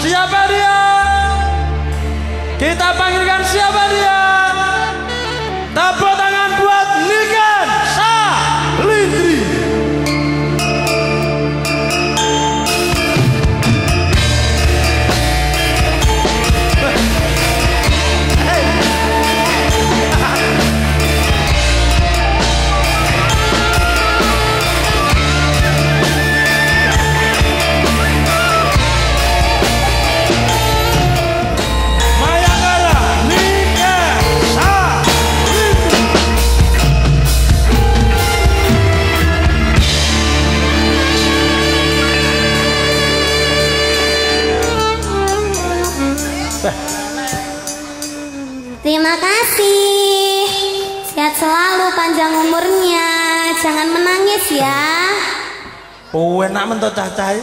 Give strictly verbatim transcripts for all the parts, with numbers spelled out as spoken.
Siapa dia? Kita panggilkan siapa dia? Tepuk tangan buat Niken Salindry. Terima kasih. Sehat selalu, panjang umurnya. Jangan menangis ya. Oh, enak mentok cacai.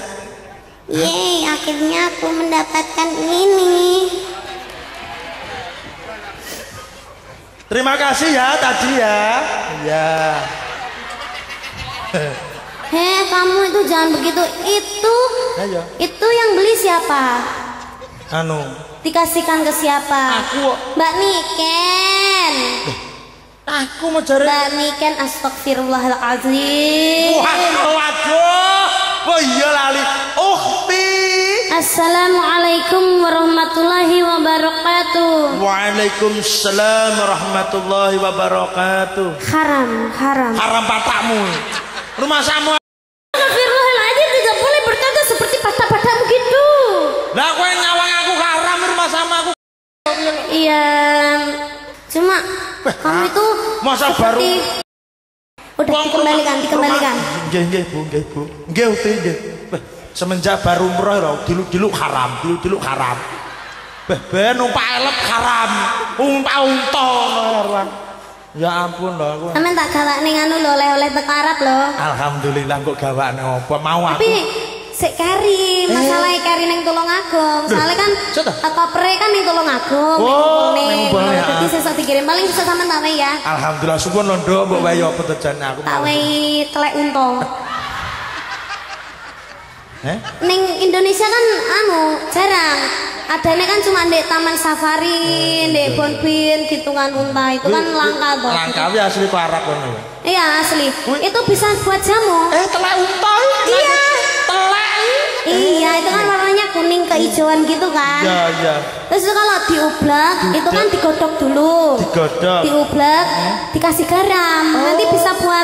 Yeay, akhirnya aku mendapatkan ini. Terima kasih ya tadi ya. Ya. Heh, kamu itu jangan begitu. Itu Ayo. Itu yang beli siapa? Anu dikasihkan ke siapa? Aku, Mbak Niken. Eh, aku mau cari Mbak Niken. Astagfirullahaladzim. Waduh, waduh. Oh iya lali. Ukhti. Assalamualaikum warahmatullahi wabarakatuh. Waalaikumsalam warahmatullahi wabarakatuh. Haram, haram. Haram patamu. Rumah samu. Astagfirullahaladzim, tidak boleh berkata seperti patah-patah begitu. Lah, kau yang nyawang aku haram rumah sama aku. Iya, cuma eh, kamu itu masa baru. Udah dikembalikan, dikembalikan. Nggih, nggih, Bu, nggih, Bu. Nggih, nggih. Semenjak baru umroh lho, diluk-diluk haram, diluk-diluk haram. Beh, ben numpak elep haram, numpak unta. Ya ampun lho aku. Sampeyan tak gawakne anu lho, oleh-oleh teko Arab lho. Alhamdulillah kok gawakne apa mau aku. Tapi sekari masalah kari neng Tulungagung, soalnya kan kapre kan neng Tulungagung, neng neng, jadi sesok dikirim paling sesok sama tawe ya. Alhamdulillah, syukur londo, mbok bayo pekerjaan aku. Tawe telek untung. Neng Indonesia kan anu jarang, adanya kan cuma di taman safari, di bonbin gitu kan unta itu kan langka banget. Langka ya asli ke Arab kan? Iya asli, itu bisa buat jamu. Eh telek untung? Iya. Iya, itu kan warnanya kuning kehijauan gitu kan. Iya, iya. Terus kalau diublek, itu kan digodok dulu. Digodok. Diublek, dikasih garam. Nanti bisa buat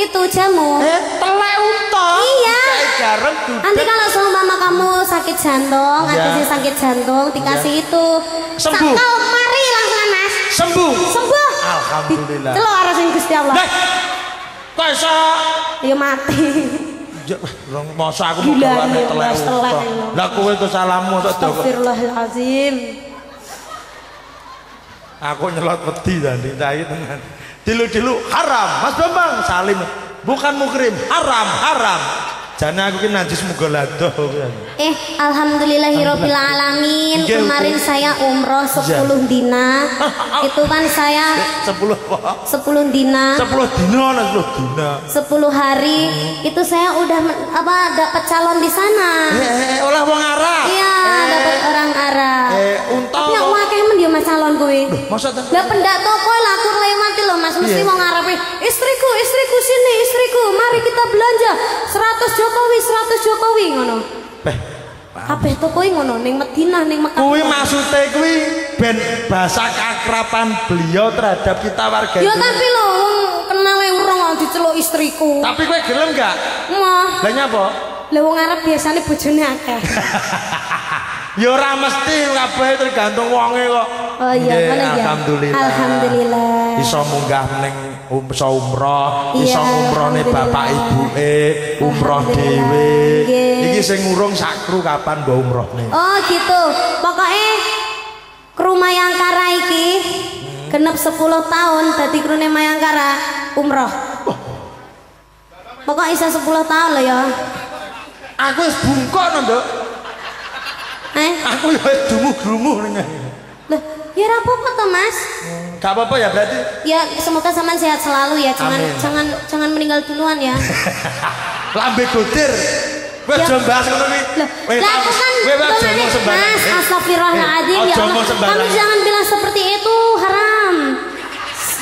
itu jamu. Eh, telek untung. Iya. Garam. Nanti kalau seumpama kamu sakit jantung, ada sakit jantung, dikasih itu. Sembuh. Kau mari langsung mas. Sembuh. Sembuh. Alhamdulillah. Itu arasin Gusti Allah. Kau bisa. Ya mati. Masa aku mau keluar telek lah kowe itu salamu. Astagfirullahaladzim, aku nyelot peti tadi cahit dengan diluk-diluk haram. Mas Bambang Salim bukan mukrim, haram haram jana aku kena najis mugolado. Eh alhamdulillahirobbilalamin, kemarin saya umroh sepuluh dina. Itu kan saya sepuluh dina sepuluh dina sepuluh hari itu saya udah apa dapat calon di sana. Eh olah wong Arab. Iya dapat orang Arab. Eh unta tapi aku akeh men yo mas calon kowe. Lah pendak toko lah aku lewati lho mas mesti wong Arab. Istriku istriku sini istriku mari kita belanja seratus juta Jokowi, seratus Jokowi ngono. Beh, kabeh tokoe ngono ning Madinah ning Mekah. Kuwi maksude kuwi ben bahasa keakraban beliau terhadap kita warga. Ya tapi lho wong kenal e urung kok diceluk istriku. Tapi kowe gelem gak? Mah. Lah nyapa? Lah wong Arab biasane bojone akeh. Ya ora mesti kabeh tergantung wonge kok. Oh iya, ngono ya. Alhamdulillah. Alhamdulillah. Iso munggah ning umroh umroh, iso umrohne bapak ibuke, umroh dhewe. Iki sing ngurung sakru kapan mbok umrohne. Oh gitu. Pokoke kru Mayangkara iki genep sepuluh tahun dadi krune Mayangkara umroh. Pokoke iso sepuluh tahun lho ya. Aku wis bungkokno, Nduk. Eh, aku ya wis dungu-dungu ning. Lah, ya ora apa-apa to, Mas. Gak apa-apa ya berarti? Ya semoga sampean sehat selalu ya. Jangan Amin. jangan jangan meninggal duluan ya. Lambe gotir. Weh jombas ngono kuwi. Lah aku kan Mas, astagfirullahaladzim ya Allah. Kamu jangan bilang seperti itu, haram.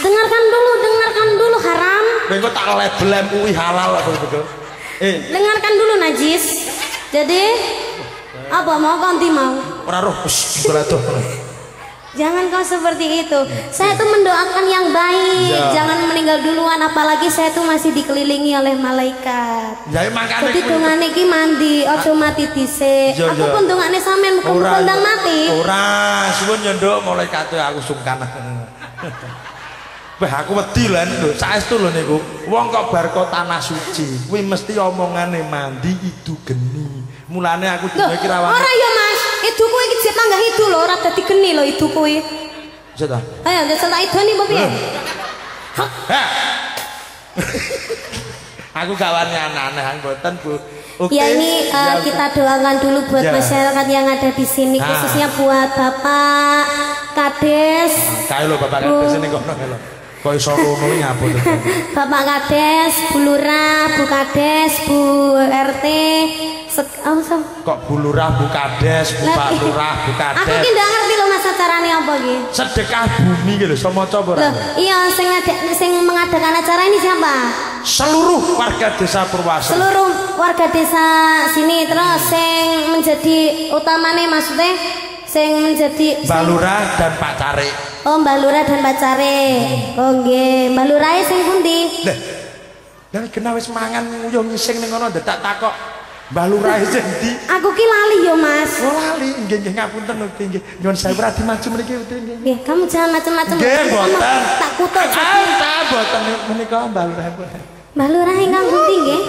Dengarkan dulu, dengarkan dulu haram. Weh kok tak lebelem kuwi halal aku betul. Eh, dengarkan dulu najis. Jadi apa mau ganti mau? Ora roh wis beratuh. Jangan kau seperti itu. Saya tuh mendoakan yang baik. Ya. Jangan meninggal duluan. Apalagi saya tuh masih dikelilingi oleh malaikat. Jadi makanya. Jadi tunggane ki mandi, ojo mati dhisik. Aku pun tunggane sampean kok kondang mati. Ora, suwun yo nduk malaikat aku sungkan. Bah aku wedi lan lho, saestu lho niku. Wong kok bar kok tanah suci, kuwi mesti omongane mandi idu geni. Mulane aku dhewe kira wae. Ora ya Mas, idu kuwi iki jek tanggah idu lho, ora dadi geni lho idu kuwi. Bisa ta? Ayo ndesel tak idoni apa piye? Ha. Aku gawane aneh-aneh mboten, Bu. Oke. Ya ini uh, kita doakan dulu buat ya. Masyarakat yang ada di sini nah. Khususnya buat Bapak Kades. Kae lho Bapak Kades ini kono lho. Bapak Kades, Bu Lurah, Bu Kades, Bu R T, oh, so. Kok Bu Lurah, Bu Kades, Bu Pak Lurah, Bu Kades. Aku ki ndak ngerti lho Mas acarane apa iki. Sedekah bumi iki lho, samaca apa ora? Iya, sing sing mengadakan acara ini siapa? Seluruh warga desa Purwoasri. Seluruh warga desa sini terus sing menjadi utamane maksudnya sing menjadi Mbak Lurah dan Pak Cari. Oh, Mbak Lurah dan Pak Cari. Oh nggih, Mbak Lurah e sing pundi? Lah. Lah kena wis mangan yo ngising ning ngono ndak takok. Mbak Lurah e sing pundi? Aku ki lali yo, Mas. Oh, lali. Nggih nggih ngapunten nggih. Nyuwun sewu radi maju mriki nggih. Nggih, kamu jangan macam-macam. Nggih, mboten. Tak kutuk. Ah, mboten menika Mbak Lurah. Mbak Lurah ingkang pundi nggih?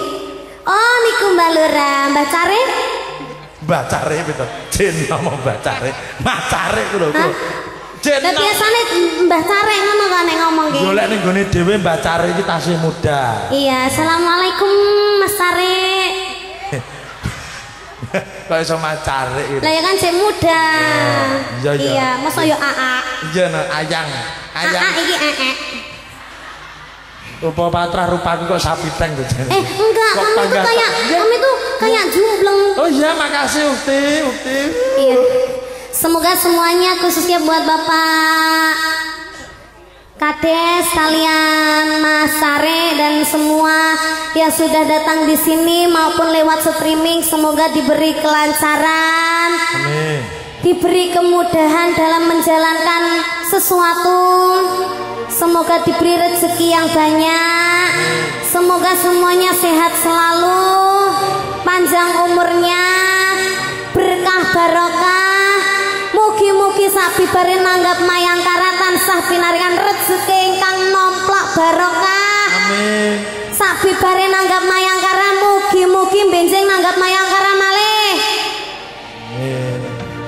Oh, niku Mbak Lurah, Mbak Cari. Mbak Cari betul. Jin ngomong Mbak Cari. Mbak Cari ku lho. Jen. Lah biasane Mbah Cari ngono kan nek ngomong iki. Golek ning gone dhewe Mbah Cari iki tasih muda. Iya, asalamualaikum Mas Cari. Kok iso Mas Cari iki. Lah ya kan sik muda. Iya, iya. Iya, mosok yo A A. Iya, no, ayang. Ayang. A A iki E E. Rupa patrah rupane kok sapi teng to, Jen. Eh, enggak, kami tuh kayak kami tuh kayak jumbleng. Oh iya, makasih Ukti, Ukti. Iya. Semoga semuanya khususnya buat Bapak Kades, kalian Mas Sare dan semua yang sudah datang di sini maupun lewat streaming semoga diberi kelancaran. Amin. Diberi kemudahan dalam menjalankan sesuatu. Semoga diberi rezeki yang banyak. Semoga semuanya sehat selalu, panjang umurnya, berkah barokah. Mugi-mugi sak bibare nanggap Mayangkara tansah pinarikan rezeki ingkang nomplak barokah. Amin. Sak bibare nanggap Mayangkara mugi-mugi benjing nanggap Mayangkara malih. Amin.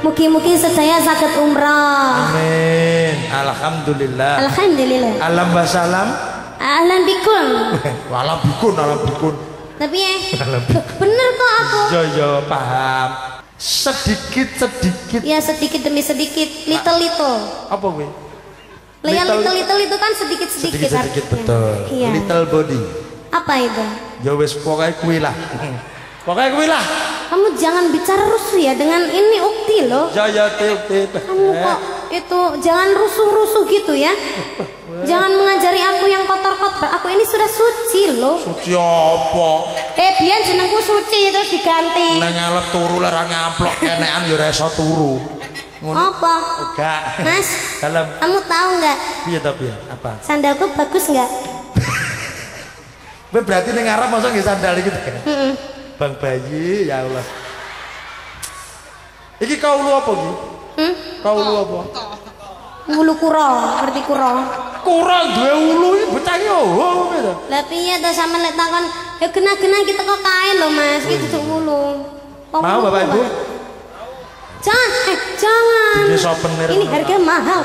Mugi-mugi sedaya saged umrah. Amin. Alhamdulillah. Alhamdulillah. Alam wasalam. Ahlan bikun. Alam bikun, alam bikun. Tapi ya. Bener kok aku. Yo yo paham. Sedikit-sedikit ya sedikit demi sedikit little-little apa gue? Little-little itu kan sedikit-sedikit sedikit-sedikit betul iya. Little body apa itu? Ya wes pokoknya gue lah pokoknya gue lah kamu jangan bicara rusuh ya dengan ini Ukti loh ya ya Ukti kamu kok itu jangan rusuh-rusuh gitu ya jangan mengajari aku yang kotor-kotor aku ini sudah suci loh suci apa? Eh biar jenengku suci terus diganti udah nyelep turu lerang ngamplok kenean ya reso turu apa? Enggak Mas dalam kamu tahu nggak? Iya tapi apa? Sandalku bagus nggak? Berarti ini ngarep masa nggak sandal gitu kan? Mm-mm. Bang Bayi ya Allah ini kau lu apa gitu? Hmm? Kau lu apa? Ulu kura, ngerti kura? Kura dua ulu ini betah ya oh gitu. Tapi ya udah sama lihat takon, ya kena-kena kita kok kain loh Mas, itu tuh ulu. Mau Bapak Ibu? Jangan, eh jangan. Ini harga mahal.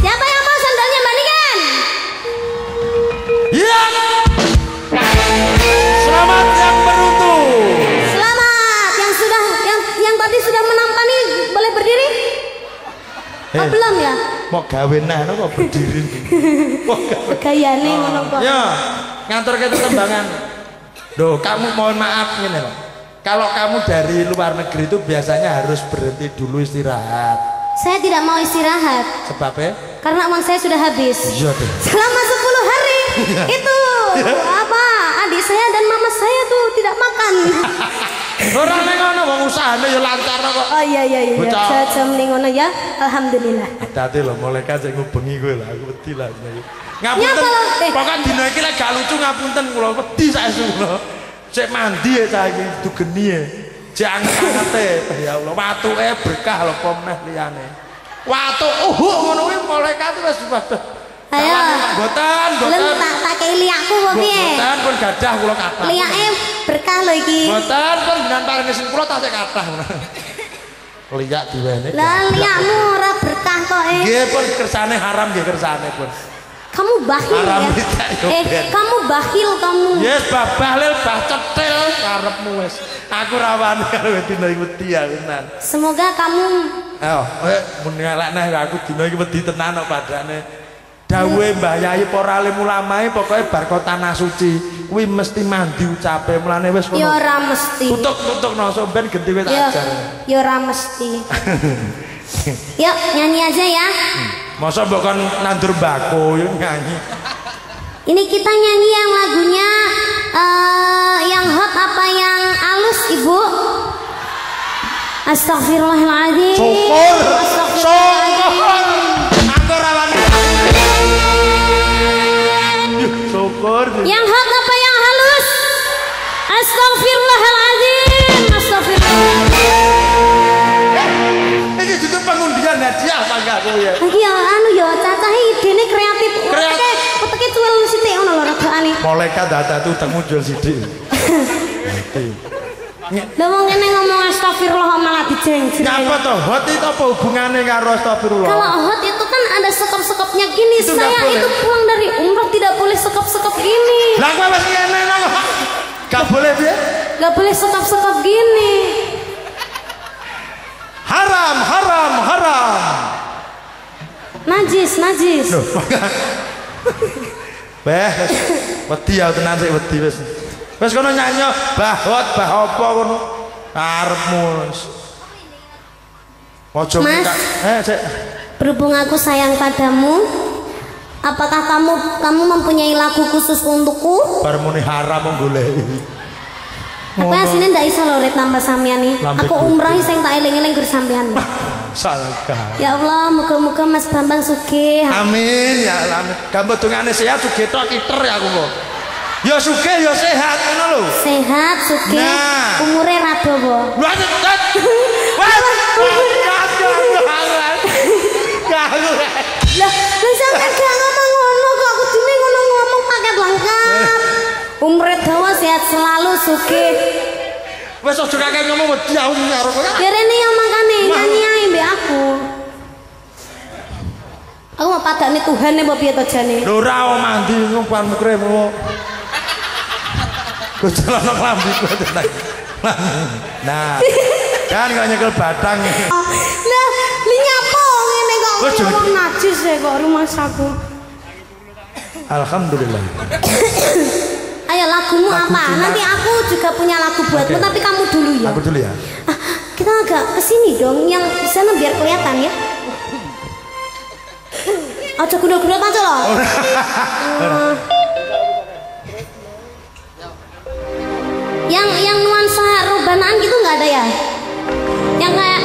Siapa yang mau sandalnya Mbak Niken? Iya. Selamat yang beruntung. Selamat yang sudah yang yang tadi sudah menampani boleh berdiri? Hey. Oh, belum ya? Mau gawe nah kok berdiri. Kok gayane ngono kok. Ya. ngantor ke Tembangan. Loh, kamu mohon maaf ini loh. Kalau kamu dari luar negeri itu biasanya harus berhenti dulu istirahat. Saya tidak mau istirahat. Sebabnya? Karena uang saya sudah habis. Jodoh. Selama sepuluh hari itu apa? Adik saya dan mama saya tuh tidak makan. Orang nengono wong usahane ya lancar kok. Oh iya iya iya. Saja meningono ya. Alhamdulillah. Hati-hati lho malaikat sing ngubengi kowe lho aku wedi lah. Ngapunten. Pokoke dina iki lek gak lucu ngapunten kula wedi saestu kula. Cek mandi ya cah iki dugeni e. Cek angkate ya Allah watuke berkah lho apa meneh liyane. Watuk uhu ngono kuwi malaikat wis padha. Ayo. Mboten, mboten. Lha tak takai liakku apa piye? Mboten pun gadah kula kathah. Liake berkah lho iki. Mboten pun jenengan paringi sing kula tak kathah. Liak diwene. Lah liakmu ora berkah kok e. Nggih pun kersane haram nggih kersane pun. Kamu bakhil ya. Eh, kamu bakhil kamu. Yes, bahlil, bah cetil karepmu wis. Aku rawani karo dina iki wedi ya tenan. Semoga kamu oh, eh mun elekne aku dina iki wedi tenan kok padane. Dawe mbah yai para alim ulamae pokoke bar kota tanah suci kuwi mesti mandi ucape mulane wis ngono. Ya ora mesti. Tutuk-tutukno somben genti wis ajar. Ya ora mesti. Yuk nyanyi aja ya. Masa mbok kon nandur mbako yo nyanyi. Ini kita nyanyi yang lagunya uh, yang hot apa yang alus Ibu? Astagfirullahaladzim. Syukur. Syukur. Yang hot apa yang halus? Astagfirullahaladzim. Astagfirullahaladzim. Ini juga pengundian hadiah apa enggak aku ya? Iya, anu ya cacahe idene kreatif. Kreatif. Peteke cuwel sithik ngono lho regane. Malaikat dadak tuh teng muncul sithik. Lah wong ngene ngomong astagfirullah malah dijengjeng. Ngapa to? Hot itu apa hubungannya karo astagfirullah? Kalau hot itu kan ada sekop-sekopnya gini. Itu saya itu pulang dari umroh tidak boleh sekop-sekop gini. Lah kowe wis ngene nang kok. Enggak boleh piye? Enggak boleh sekop-sekop gini. Haram, haram, haram. Najis, najis. Loh. Weh, wedi ya tenan sik wedi wis. Wes kono nyanyo bahot bah apa kono arepmu ojo minta eh cek. Berhubung aku sayang padamu, apakah kamu kamu mempunyai lagu khusus untukku? Bar muni haram goleki. Aku asline ndak iso lho rit nambah sampean iki. Aku umrah sing tak eling-eling gur sampean. Salakah. Ya Allah, muga-muga Mas Bambang sugih. Amin ya Allah. Gambar dungane sehat sugih tok iter ya aku kok. Ya sugih ya sehat ngono lho. Sehat sugih. Nah. Umure ra dawa. Lha tet. Wes. Lah, wis gak ngomong ngono kok kudune ngono ngomong paket lengkap. Umure dawa sehat selalu sugih. Wes aja kakek ngomong wedi aku karo kowe. Derene ya mangkane nyanyi ae mbek aku. Aku mau padane Tuhan apa piye to jane? Lho ora mandi wong pan mukre mu. Gue jalan lambi gue tenang. Nah, kan gak nyekel batang. Nah, ini nyapa ini kok ngomong najis ya kok rumah saku. Alhamdulillah. Ayo lagumu apa? Nanti aku juga punya lagu buatmu tapi kamu dulu ya. Aku dulu ya. Kita agak kesini dong, yang sana biar kelihatan ya. Aja guna-guna aja loh. Yang yang nuansa robanaan gitu nggak ada ya? Yang kayak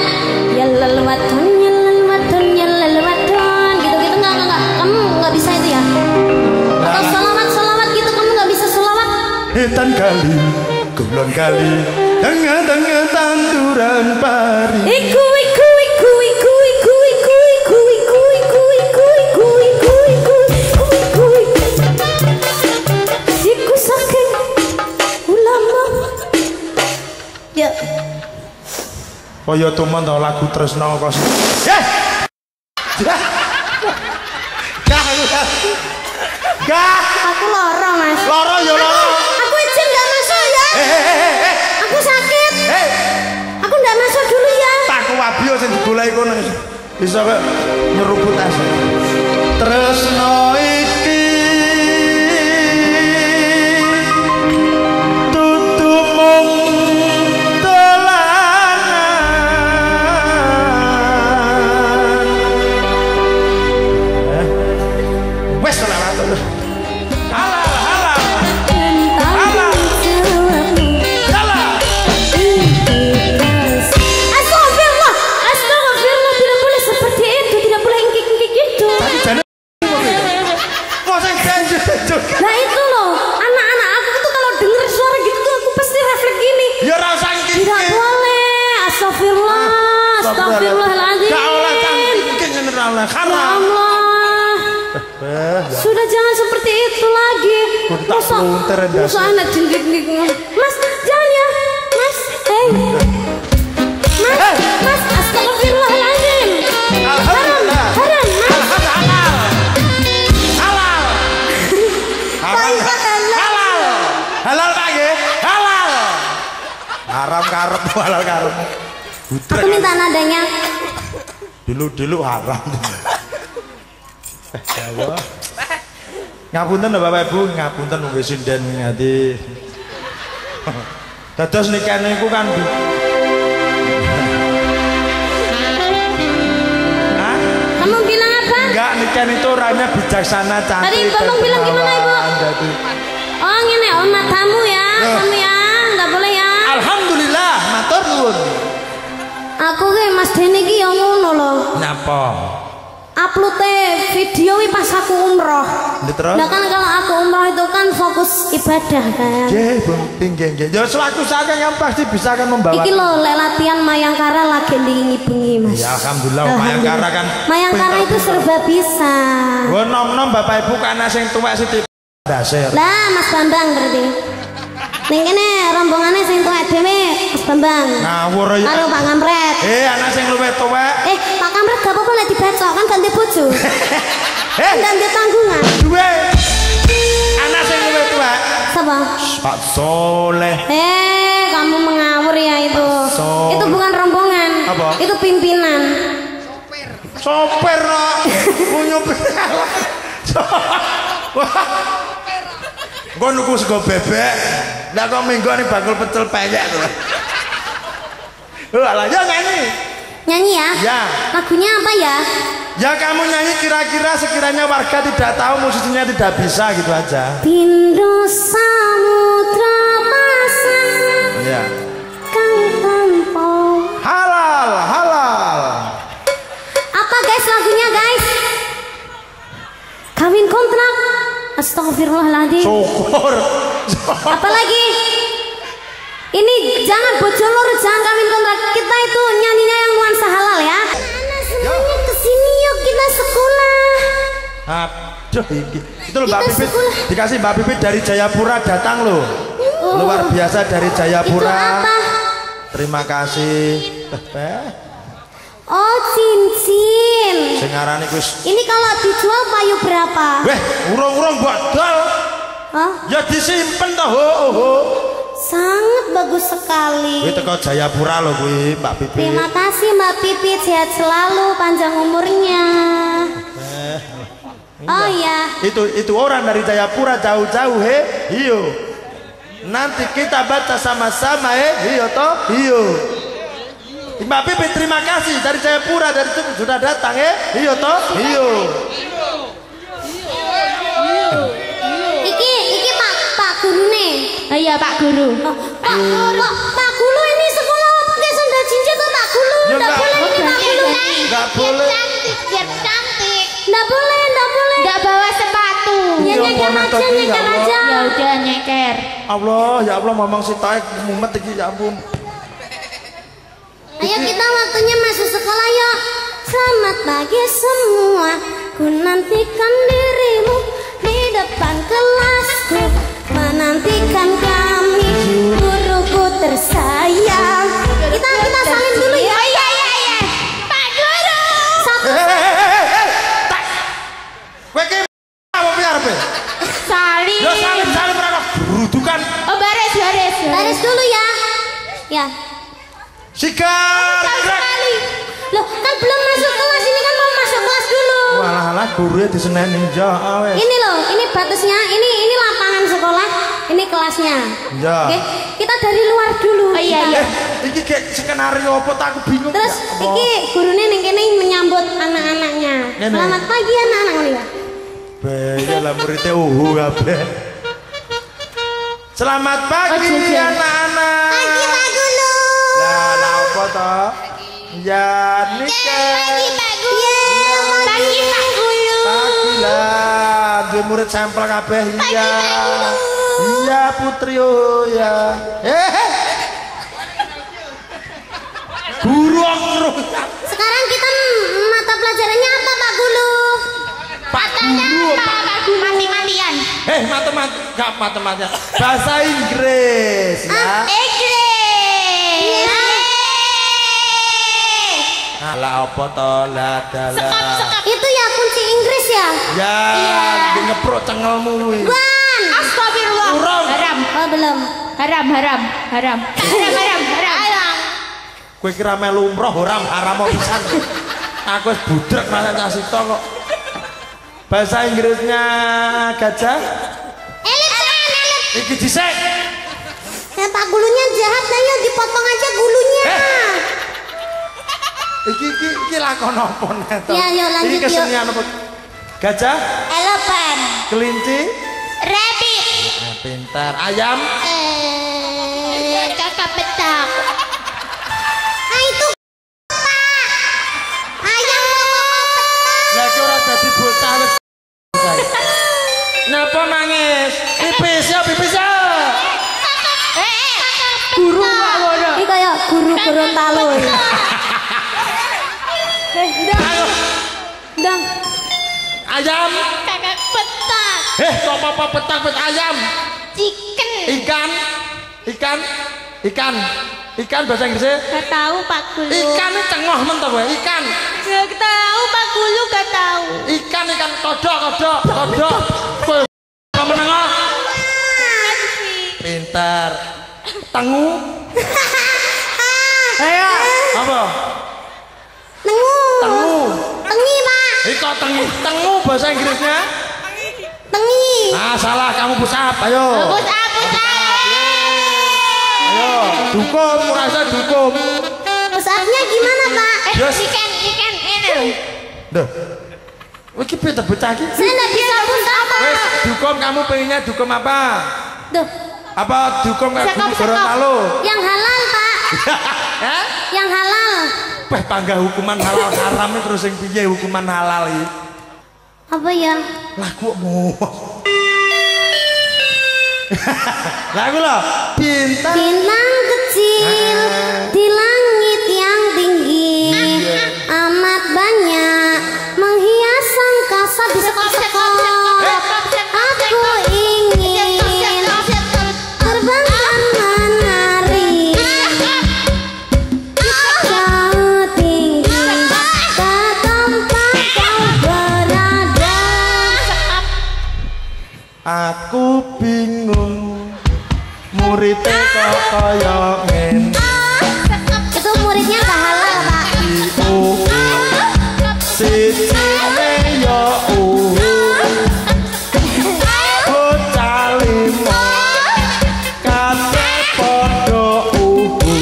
ya lelwaton, ya lelwaton, ya lelwaton gitu-gitu nggak nggak kamu nggak bisa itu ya? Atau solawat solawat gitu kamu nggak bisa solawat? Hitan kali, kulon kali, tengah-tengah tanduran pari. Iku iku iku iku iku iku iku iku iku iku iku iku iku iku iku iku iku saking ulama. Ya. Kaya temen to lagu tresno kok. Eh. Gak aku. Gak aku lara, Mas. Lara ya lara. Aku izin enggak masuk ya. Aku sakit. Aku enggak masuk dulu ya. Tak kuwabio sing digoleki kono iso kok nyeruput asih. Tresno iki Mayangkara. Eh, sudah jangan seperti itu lagi. Masa, masa anak jendit nih. Mas, jangan ya. Mas, hei. Mas, hey. Mas, astagfirullahaladzim. Haram, haram, mas. Halal, halal. Haram, halal. Halal lagi, halal. Haram karep, halal karep. Aku minta nadanya. Dulu-dulu haram. Jawa. Ngapunten Bapak Ibu, ngapunten wong sinden ngati. Dados nikah niku kan. Hah? Kamu bilang apa? Enggak, nikah itu orangnya bijaksana cantik. Tadi Bapak bilang gimana, Ibu? Oh, ngene, oh matamu ya, kamu ya, enggak boleh ya. Alhamdulillah, matur nuwun. Aku ki Mas Dene ki ya ngono lho. Napa? Upload-e video pas aku umroh. Nah kan kalau aku umroh itu kan fokus ibadah kan. Nggih, Bu. Nggih, nggih. Ya suatu saat kan pasti bisa kan membawa. Iki lho lek latihan Mayangkara lagi lingi bengi, Mas. Ya alhamdulillah, alhamdulillah. Mayangkara kan. Mayangkara itu serba bisa. Wo nom-nom Bapak Ibu kan ana sing tuwek sithik dasar. Lah, Mas Bambang berarti. Ning kene rombongane sing tuwek dhewe Mas Bambang. Ngawur ya. Karo Pak Kampret. Eh, ana sing luwih tuwek. Eh, Pak Kampret gak apa-apa nek dibacok kan ganti bojo. Eh, ganti tanggungan. Duwe. Ana sing luwih tuwek. Sapa? Pak Soleh. Eh, kamu mengawur ya itu. Soleh. Itu bukan rombongan. Apa? Itu pimpinan. Sopir. Sopir kok. Nyopir. Gue nuku sego bebek, ndak kau minggu nih bakul pecel peyek tuh. Lah aja nyanyi. Nyanyi ya? Ya. Lagunya apa ya? Ya kamu nyanyi kira-kira sekiranya warga tidak tahu musisinya tidak bisa gitu aja. Pindu samudra pasang. Ya. Kang tempo. Halal, halal. Apa guys lagunya guys? Kawin kontrak. Astagfirullahaladzim. Syukur. Apalagi ini jangan bocolor, jangan kawin kontrak. Kita itu nyanyinya yang nuansa halal ya. Anak semuanya kesini yuk kita sekolah. Aduh, itu loh Mbak Pipit dikasih Mbak Pipit dari Jayapura datang loh. Uh, Luar biasa dari Jayapura. Terima kasih. Oh cincin. Sengarane Gus. Ini kalau dijual payu berapa? Weh, urung-urung bodol. Hah? Ya disimpen toh. Oh, oh. Sangat bagus sekali. Kuwi teko Jayapura lho kuwi, Mbak Pipit. Terima kasih Mbak Pipit, sehat selalu, panjang umurnya. Eh, oh iya. Itu itu orang dari Jayapura jauh-jauh he. Iyo. Nanti kita baca sama-sama he. Iyo toh. Iyo. Mbak Pipit terima kasih dari Jayapura dari itu sudah datang ya. Iyo toh. Iyo. Iki iki Pak Pak Guru nih. Oh iya Pak Guru. Oh, Pak Guru. Pak Guru ini sekolah pakai sandal cincin tuh Pak Guru. Enggak boleh ini Pak Guru kan. Enggak boleh. Cantik biar cantik. Enggak boleh, enggak boleh. Enggak bawa sepatu. Ya nyeker aja, nyeker aja. Ya udah nyeker. Allah, ya Allah mamang si taek mumet iki ya ampun. Ayo kita waktunya masuk sekolah yuk. Selamat pagi semua. Ku nantikan dirimu di depan kelasku. Menantikan kami guruku tersayang. Kita kita salim dulu ya. Oh iya iya iya. Pak Guru. Satu. Tak. Kowe ki apa piye? Salim. Yo salim salim ora kok brudukan. Oh baris baris. Baris dulu ya. Ya. Sikar sekali. Loh, kan belum masuk kelas ini kan mau masuk kelas dulu. Walah-walah gurunya diseneni ya awes. Ini loh, ini batasnya, ini ini lapangan sekolah, ini kelasnya. Ya. Oke, kita dari luar dulu. Oh iya iya. Eh, iki kayak skenario apa tak aku bingung. Terus ya, iki gurune ning kene menyambut anak-anaknya. Selamat pagi anak-anak ngono ya. Bae lah muridnya uhu kabeh. Selamat pagi anak-anak. Pagi Pak Guru. Lah foto ya Niken. Pagi Pak Guru. Pagi lah duwe murid sampel kabeh ya. Iya Putri oh ya. Eh. Guru terus. Sekarang kita mata pelajarannya apa Pak empat puluh. Matanya mati-matian. Eh, matematika, enggak matematika. Bahasa Inggris ya. Inggris. Ala apa to la dala. Sekap, sekap. Itu ya kunci Inggris ya? Ya, yeah. Ngeprok cengelmu iki. Wan, astagfirullah. Haram. Oh, belum. Haram, haram, haram. Haram, haram, haram. Alang. Kowe kira melu umroh haram, haram pisan. Aku wis budrek rasane tak sita kok. Bahasa Inggrisnya gajah? Elephant, elephant. Iki dhisik. Pak gulunya jahat, ayo dipotong aja gulunya. Eh. Iki iki iki lakon apa neto? Ya, ya, lanjut, iki kesenian apa? Gajah? Elephant. Kelinci? Rabbit. Nah, pintar. Ayam? Eh, kakak petak. Nah itu Pak. Ayam petak. Lah kok ora dadi bocah wis. Napa nangis? Pipis ya, pipis ya. Eh, guru ngono. Iki kaya guru Gorontalo. Ndang. Ayam. Kakak petak. Eh, sapa apa petak pet ayam? Chicken. Ikan. Ikan. Ikan. Ikan bahasa Inggrisnya? Enggak tahu, Pak Gulu. Ikan cengoh men to kowe, ikan. Enggak tahu, Pak Gulu enggak tahu. Ikan ikan kodok, kodok, kodok. Kowe menengok. Pintar. Tengu. Ayo. Apa? Tengu. Tengu. Tengi, Pak. Iko tengi. Tengu bahasa Inggrisnya? Tengi. Ah, salah, kamu push up. Ayo. Push up, push up. Ayo, dukung, merasa dukung. Push up-nya gimana, Pak? Yes. Ikan, ikan ini. Duh. Iki beda bocah iki. Saya enggak bisa push up. Wes, dukung kamu pengennya dukung apa? Duh. Apa dukung kayak Gorontalo? Yang halal, Pak. Hah? Yang halal. Wah, panggah hukuman halal haram terus yang piye hukuman halal iki? Apa ya? Lah kok mau. Lah aku lho, bintang bintang kecil ah. Di langit yang tinggi ah. Amat banyak menghias angkasa di sekop-sekop. Aku bingung muridnya kok kaya ngene. Itu muridnya gak halal, Pak. Sisine yo bocah limo kate podo uhu.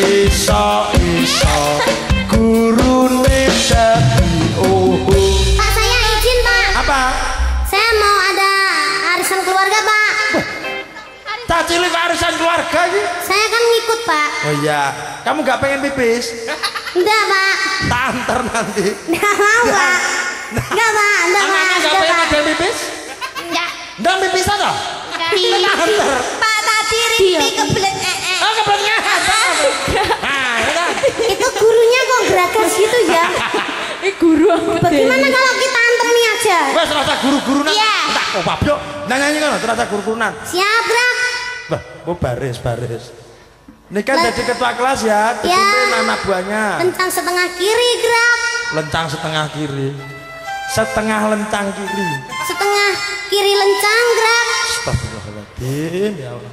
Iso-iso gurune dadi uhu. Pak, saya izin, Pak. Apa? Mau ada arisan keluarga, Pak. Tak cilik arisan keluarga ini. Saya kan ngikut, Pak. Oh iya, kamu nggak pengen pipis? Enggak, Pak. Tanter nanti. Nggak mau, Pak. Enggak, Pak. Enggak, Pak. Enggak pengen ada pipis? Enggak. Enggak pipis atau? Enggak. Tanter. Pak tadi Rini kebelet ee. Oh, kebeletnya. Nah, itu gurunya kok geragas gitu ya? Eh, guru apa? Bagaimana kalau kita anterin aja? Wes rasa guru-gurunan. Iya. Tak opap yuk. Nyanyi kan rasa guru-gurunan. Siap, Brak. Bah, mau baris, baris. Ini kan jadi ketua kelas ya, dipimpin anak buahnya. Lencang setengah kiri, Brak. Lencang setengah kiri. Setengah lencang kiri. Setengah kiri lencang, Brak. Astagfirullahaladzim, ya Allah.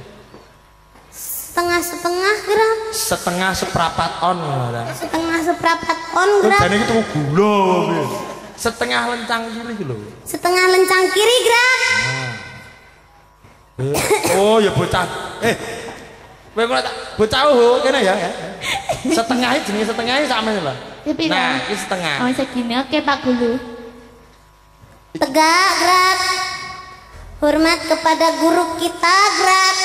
Setengah-setengah gram. Setengah seprapat on. Setengah seprapat on gram. Jadi itu gula. Setengah lencang kiri gitu. Setengah lencang kiri gram. Oh ya bocah. Eh, bocah uhu kena ya. Setengah jenis setengahnya sama nih lah. Nah, ini setengah. Oh segini, oke Pak Guru. Tegak gram. Hormat kepada guru kita gram.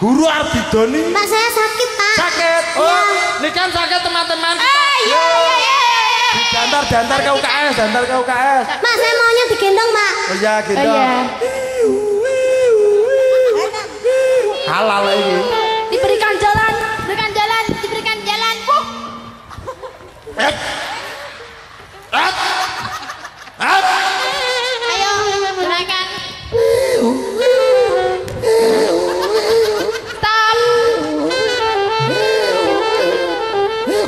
Guru Arbidoni. Pak saya sakit, Pak. Sakit. Oh, Niken sakit teman-teman. Eh, iya, iya, iya. Dantar, dantar ke U K S, dantar ke U K S. Pak saya maunya digendong, Pak. Oh iya, gendong. halal ini. Diberikan jalan, diberikan jalan, diberikan jalan. Huh. Eh. Eh. Eh. Ayo, gerakan. Stop.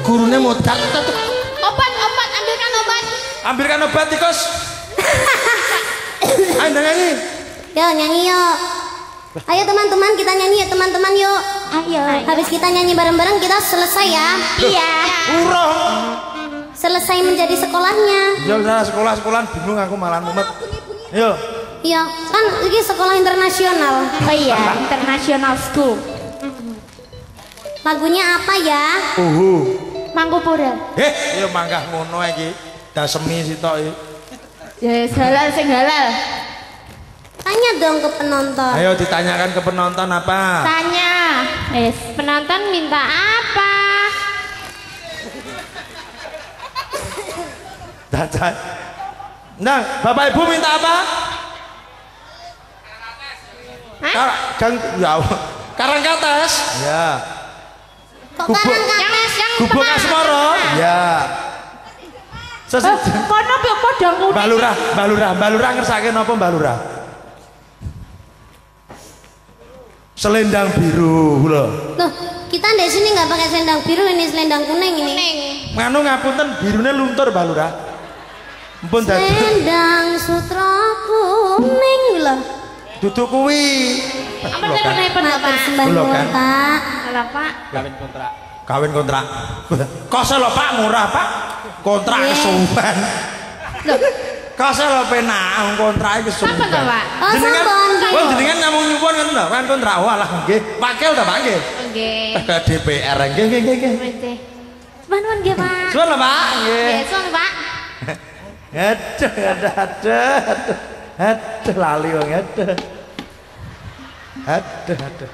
Gurunya mau datang. Obat, obat, ambilkan obat. Ambilkan obat tikus. Anda nyanyi. Yo, nyanyi yuk. Ayo teman-teman kita nyanyi ya teman-teman yuk. Ayo. Habis kita nyanyi bareng-bareng kita selesai ya. Iya. Urung. Selesai menjadi sekolahnya. Yo nah, sekolah sekolah bingung aku malah mumet. Yo. Iya kan ini sekolah internasional. Oh iya international school. Lagunya apa ya? Uhu. Mangkupura. Eh yo manggah ngono iki. Dasemi sitok iki. Ya halal sing halal. Tanya dong ke penonton. Ayo ditanyakan ke penonton apa? Tanya. Yes. Penonton minta apa? Dadah. Nah, Bapak Ibu minta apa? Hah? Kang ya. Karangkates. Ya. Kok karangkates yang Gubuk Asmoro? Ya. Sesuk. Kono kok padha ngene. Mbak Lurah, Mbak Lurah, Mbak Lurah ngersake napa Mbak Lurah? Selendang biru lho. Loh, kita di sini nggak pakai selendang biru, ini selendang kuning ini. Nganu ngapunten birunya luntur Mbak Lurah. Ampun dadi. Selendang sutra kuning lho. Dudu kuwi. Apa telepon Pak? Lho kan. Lho Pak. Kawin kontrak. Kawin kontrak. Kose lho Pak murah Pak. Kontrak kesuwen. Lho. Kase lho penak kontrake kesuwen. Apa to Pak? Oh sampun. Wong jenengan namung nyuwun ngoten lho, kan kontrak walah nggih. Pakil ta Pak nggih? Nggih. Ke D P R nggih nggih nggih. Manuan nggih Pak. Suwun lho Pak nggih. Nggih suwun Pak. Aduh aduh aduh. Aduh lali wong aduh. Aduh aduh.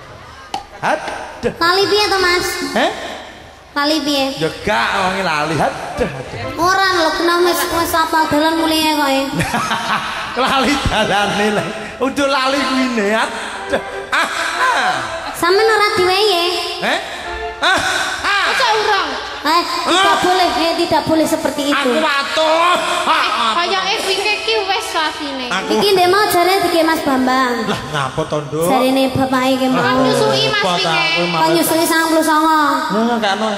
Aduh. Lali piye to Mas? Heh? Lali piye? Ya gak wong lali aduh aduh. Ora lho kenang wis wis apal dalan mulih koe. Lali dalane lho. Udah lali kuwi ah. Sampeyan ora diweye. Heh? Ah. Ah. Kok urung? Eh, tidak boleh, eh tidak boleh seperti itu. Aku atuh. Kayak eh iki iki wis sasine. Iki ndek mau jare dike Mas Bambang. Lah ngapa to, Nduk? Jarene bapake ki mau. Kan nyusui Mas iki. Kan nyusui sangang puluh sanga. Ngono gak ono.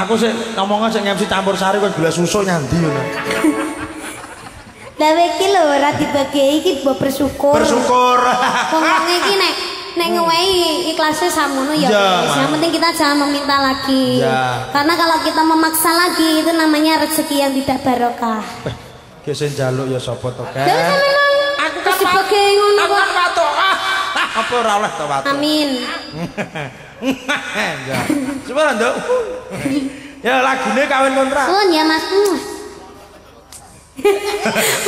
Aku sik ngomongnya sik M C campur sari kok gelas susu nyandi ngono. Lah iki lho ora dibagi iki mbok bersyukur. Bersyukur. Wong iki nek nek ngewehi ikhlasnya samono ya. Yang penting kita jangan meminta lagi. Ya. Karena kalau kita memaksa lagi itu namanya rezeki yang tidak barokah. Ki sing njaluk ya sapa to, Kak? Aku sebagai ngono kok. Apa ora oleh to watu? Amin. Ya. Coba Nduk. Ya lagune kawin kontrak. Suwun ya Mas.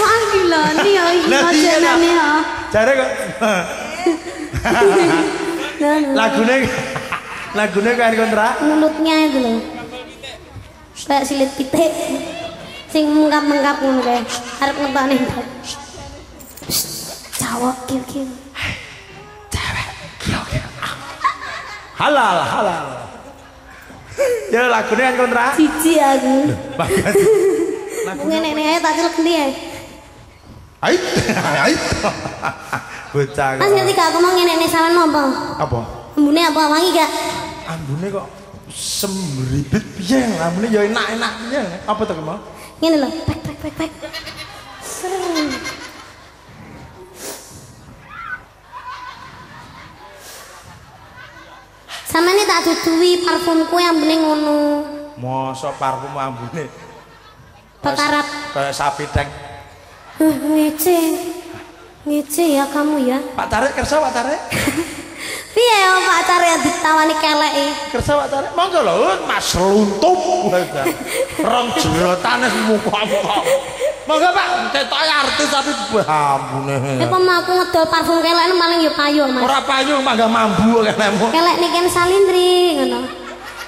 Wah dilani ya iki jenenge ya. Jare kok lagune lagune kawin kontrak mulutnya itu lho. Kayak silit pitik. Sing mengkap-mengkap ngono kae. Arep ngentone. Cawak kiu-kiu. Cawak kiu-kiu. Halal halal. Ya lagune kawin kontrak. Siji aku. Ngene nek tak celek ndi ae. Ait, ait. Bocah. Mas ngerti gak aku mau ngene-ngene sawanmu apa? Apa? Ambune apa wangi gak? Ambune kok semribit piye? Ambune ya enak-enak piye. Apa to kemau? Ngene lho, pek pek pek pek. Seru. Samane tak duduhi parfumku ambune ngono. Mosok parfum ambune pekarap kayak sapi deng. Uh, ngece ngece ya kamu ya Pak Tarik kersa Pak Tarik iya ya Pak Tarik yang ditawani kelek kersa Pak Tarik mau gak lho mas luntum orang jerotan muka-muka mau gak Pak tetoknya artis tapi bambune ya Pak aku ngedol parfum kelek ini paling ya payung mas orang payung Pak gak mambu kelekmu kelek Niken Salindry ngono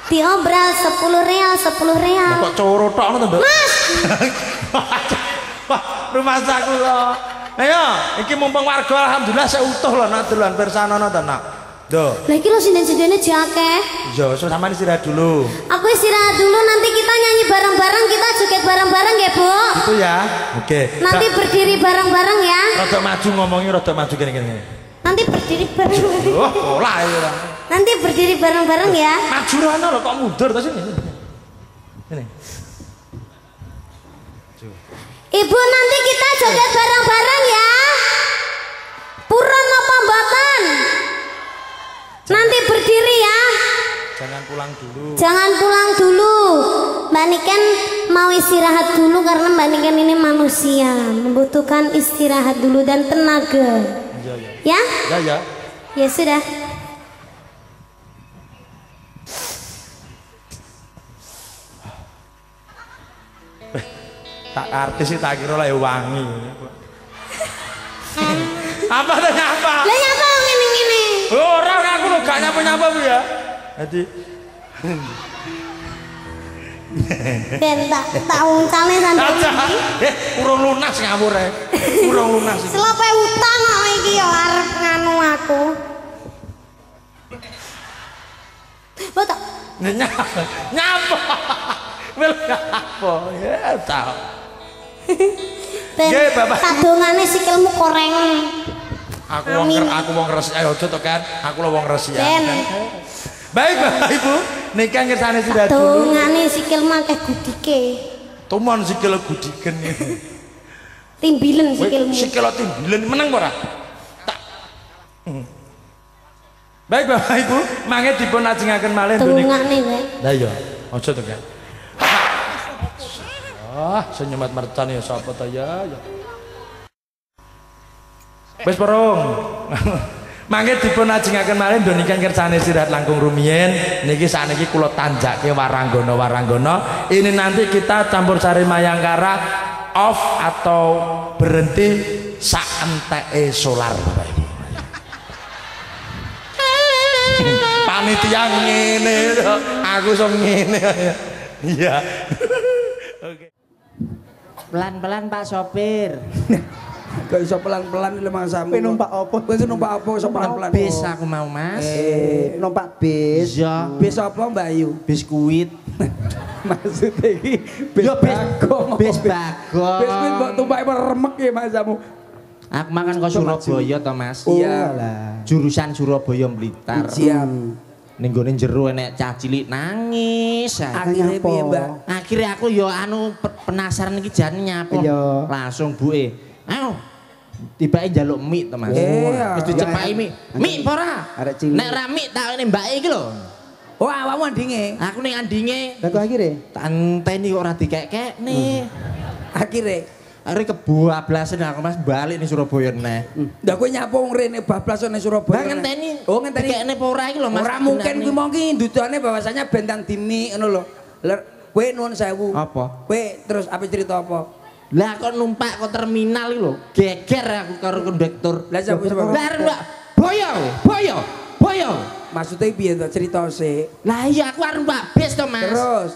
diobral sepuluh real sepuluh real kok coro tok ngono to Mas rumah saku lho ayo iki mumpung warga alhamdulillah seutuh lho nak dolan pirsanono to nak Duh. Lagi lo sinden-sindene jakeh. Yo, sama istirahat dulu. Aku istirahat dulu, nanti kita nyanyi bareng-bareng, kita joget bareng-bareng ya, Bu. Itu ya. Oke. Okay. Nanti Sa berdiri bareng-bareng ya. Rodok maju ngomongnya, rodok maju gini-gini. Nanti berdiri bareng-bareng. Oh, pola ya. Nanti berdiri bareng-bareng ya. Maju rono lho, kok mundur to sini. Ini. Ibu, nanti kita joget bareng-bareng ya. Purun apa mboten? Nanti berdiri ya. Jangan pulang dulu. Jangan pulang dulu. Mbak Niken mau istirahat dulu karena Mbak Niken ini manusia, membutuhkan istirahat dulu dan tenaga. Ya, ya. Ya? Ya, ya. Ya sudah. Tak artis sih tak kira lah ya wangi. Apa tuh nyapa? Lah nyapa ngene ngene. Orang aku lo gak nyapa-nyapa Bu ya. Jadi ben tak tahu kali sampean iki. Eh, urung lunas ngawur ae. Urung lunas. Slope utang kok iki ya arep nganu aku. Botak. Nyapa. Nyapa. Wel apa ya tahu. Ben, padungane sikilmu koreng. Aku wong aku wong resik ayo aja to kan. Aku lho wong resik. Baik Bapak Ibu, nikah ngersane sudah dulu. Padungane sikilmu akeh gudike. Tumon sikil gudiken iki. Timbilen sikilmu. Sikil timbilen meneng apa ora? Tak. Baik Bapak Ibu, mangke dipun ajengaken malih niki. Padungane wae. Lah iya, aja to kan. Ah, senyumat mertan ya sapa ta ya. Wis perung. Mangke dipun ajengaken malih ndonikan kersane sirat langkung rumiyin. Niki sakniki kula tanjake waranggana-waranggana. Ini nanti kita campur sari Mayangkara off atau berhenti sak enteke solar Bapak Ibu. Panitia ngene aku iso ngene ya. Iya. Oke. Pelan-pelan Pak Sopir. Gak iso pelan-pelan lemah sampe numpak opo? Kowe numpak opo iso pelan-pelan? Bis aku mau, Mas. Eh, numpak bis. Ya. Bis opo, Mbak Ayu? Biskuit. Maksud iki bis bagong. Bis bagong. Biskuit mbok tumpake remek ya Mas kamu. Aku mangan kok Surabaya to, Mas. Iyalah. Jurusan Surabaya Blitar. Siap. Ning gone jero enek cah cilik nangis. Akhire piye, Mbak? Akhire aku ya anu penasaran iki jane nyapa. Langsung buke. Ayo. Tibake njaluk mie to, Mas. Wis dicepaki mie. Mie apa ora? Nek ra mie takone mbake iki lho. Oh, awakmu andinge. Aku ning andinge. Lah kok akhire? Tak enteni kok ora dikek-kekne. Akhire Ari kebablasan aku Mas balik nih Surabaya neh. Ndak kowe nyapa wong rene bablasan ning Surabaya. Lah ngenteni. Oh ngenteni. Kekne apa ora iki lho Mas. Ora mungkin kuwi mongki ndudane bahwasanya bentang dimi ngono lho. Kowe nuwun sewu. Apa? Kowe terus apa cerita apa? Lah kok numpak ke terminal iki lho. Geger aku karo kondektur. Lah sapa sebab? Mbak Boyo, Boyo, Boyo. Maksudnya piye to cerita sik? Lah iya aku arep mbak bis to Mas. Terus.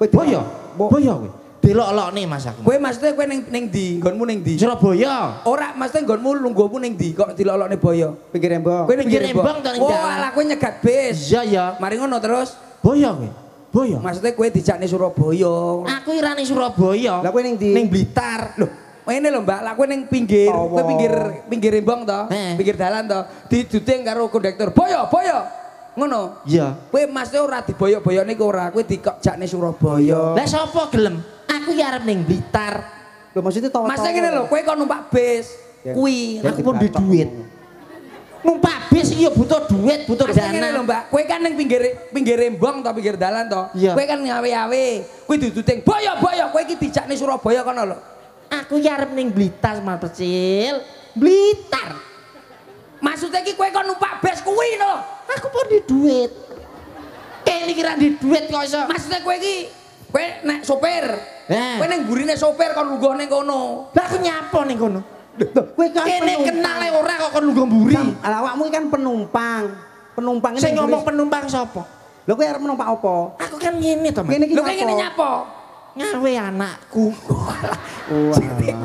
Boyo, Boyo kowe. Delok-lok nih Mas aku. Kowe maksudnya kowe ning ning ndi? Nggonmu ning ndi? Surabaya. Ora, maksudnya nggonmu lungguhmu ning ndi kok delok-lok nih Boyo? Pinggir Rembang. Kowe pinggir Rembang to ning dalan. Oh, ala kowe nyegat bis. Iya ya. Mari ngono terus. Boyo kowe. Boyo. Maksudnya kowe dijak ning Surabaya. Aku ira ning Surabaya. Lah kowe ning ndi? Ning Blitar. Lho, ngene lho Mbak, lah kowe ning pinggir, kowe pinggir pinggir Rembang to, pinggir dalan to. Diduding karo kondektur. Boyo, Boyo. Ngono. Iya. Kowe maksudnya ora diboyok-boyokne kowe ora, kowe dikokjakne Surabaya. Lah sapa gelem? Aku ya arep ning Blitar. Lho maksudnya to. Maksudnya ngene lho, kowe kok numpak bis. Kuwi aku pun duwe duit. Numpak bis iki ya butuh duit, butuh dana. Ngene lho, Mbak. Kowe kan ning pinggir pinggir Rembang to, pinggir dalan to. Kowe kan ngawe-awe. Kowe duduting boyok-boyok, kowe iki dijakne Surabaya kono lho. Aku ya arep ning Blitar, Mas Percil. Blitar. Maksudnya iki kowe kok numpak bis kuwi lho. Aku pun di duit. Kene iki ra di duit kok iso. Maksudnya kowe iki kowe nek sopir. Nah. Kowe ning gurine sopir kon lungguh ning kono. Lah aku nyapa ning kono. Kowe kan kene kenale ora kok kon lungguh mburi. Lah awakmu iki kan penumpang. Penumpang iki. Sing ngomong penumpang sapa? Lho kowe arep numpak apa? Aku kan ngene to, Mas. Lho kowe ngene nyapa? Ngawe anakku. Wah.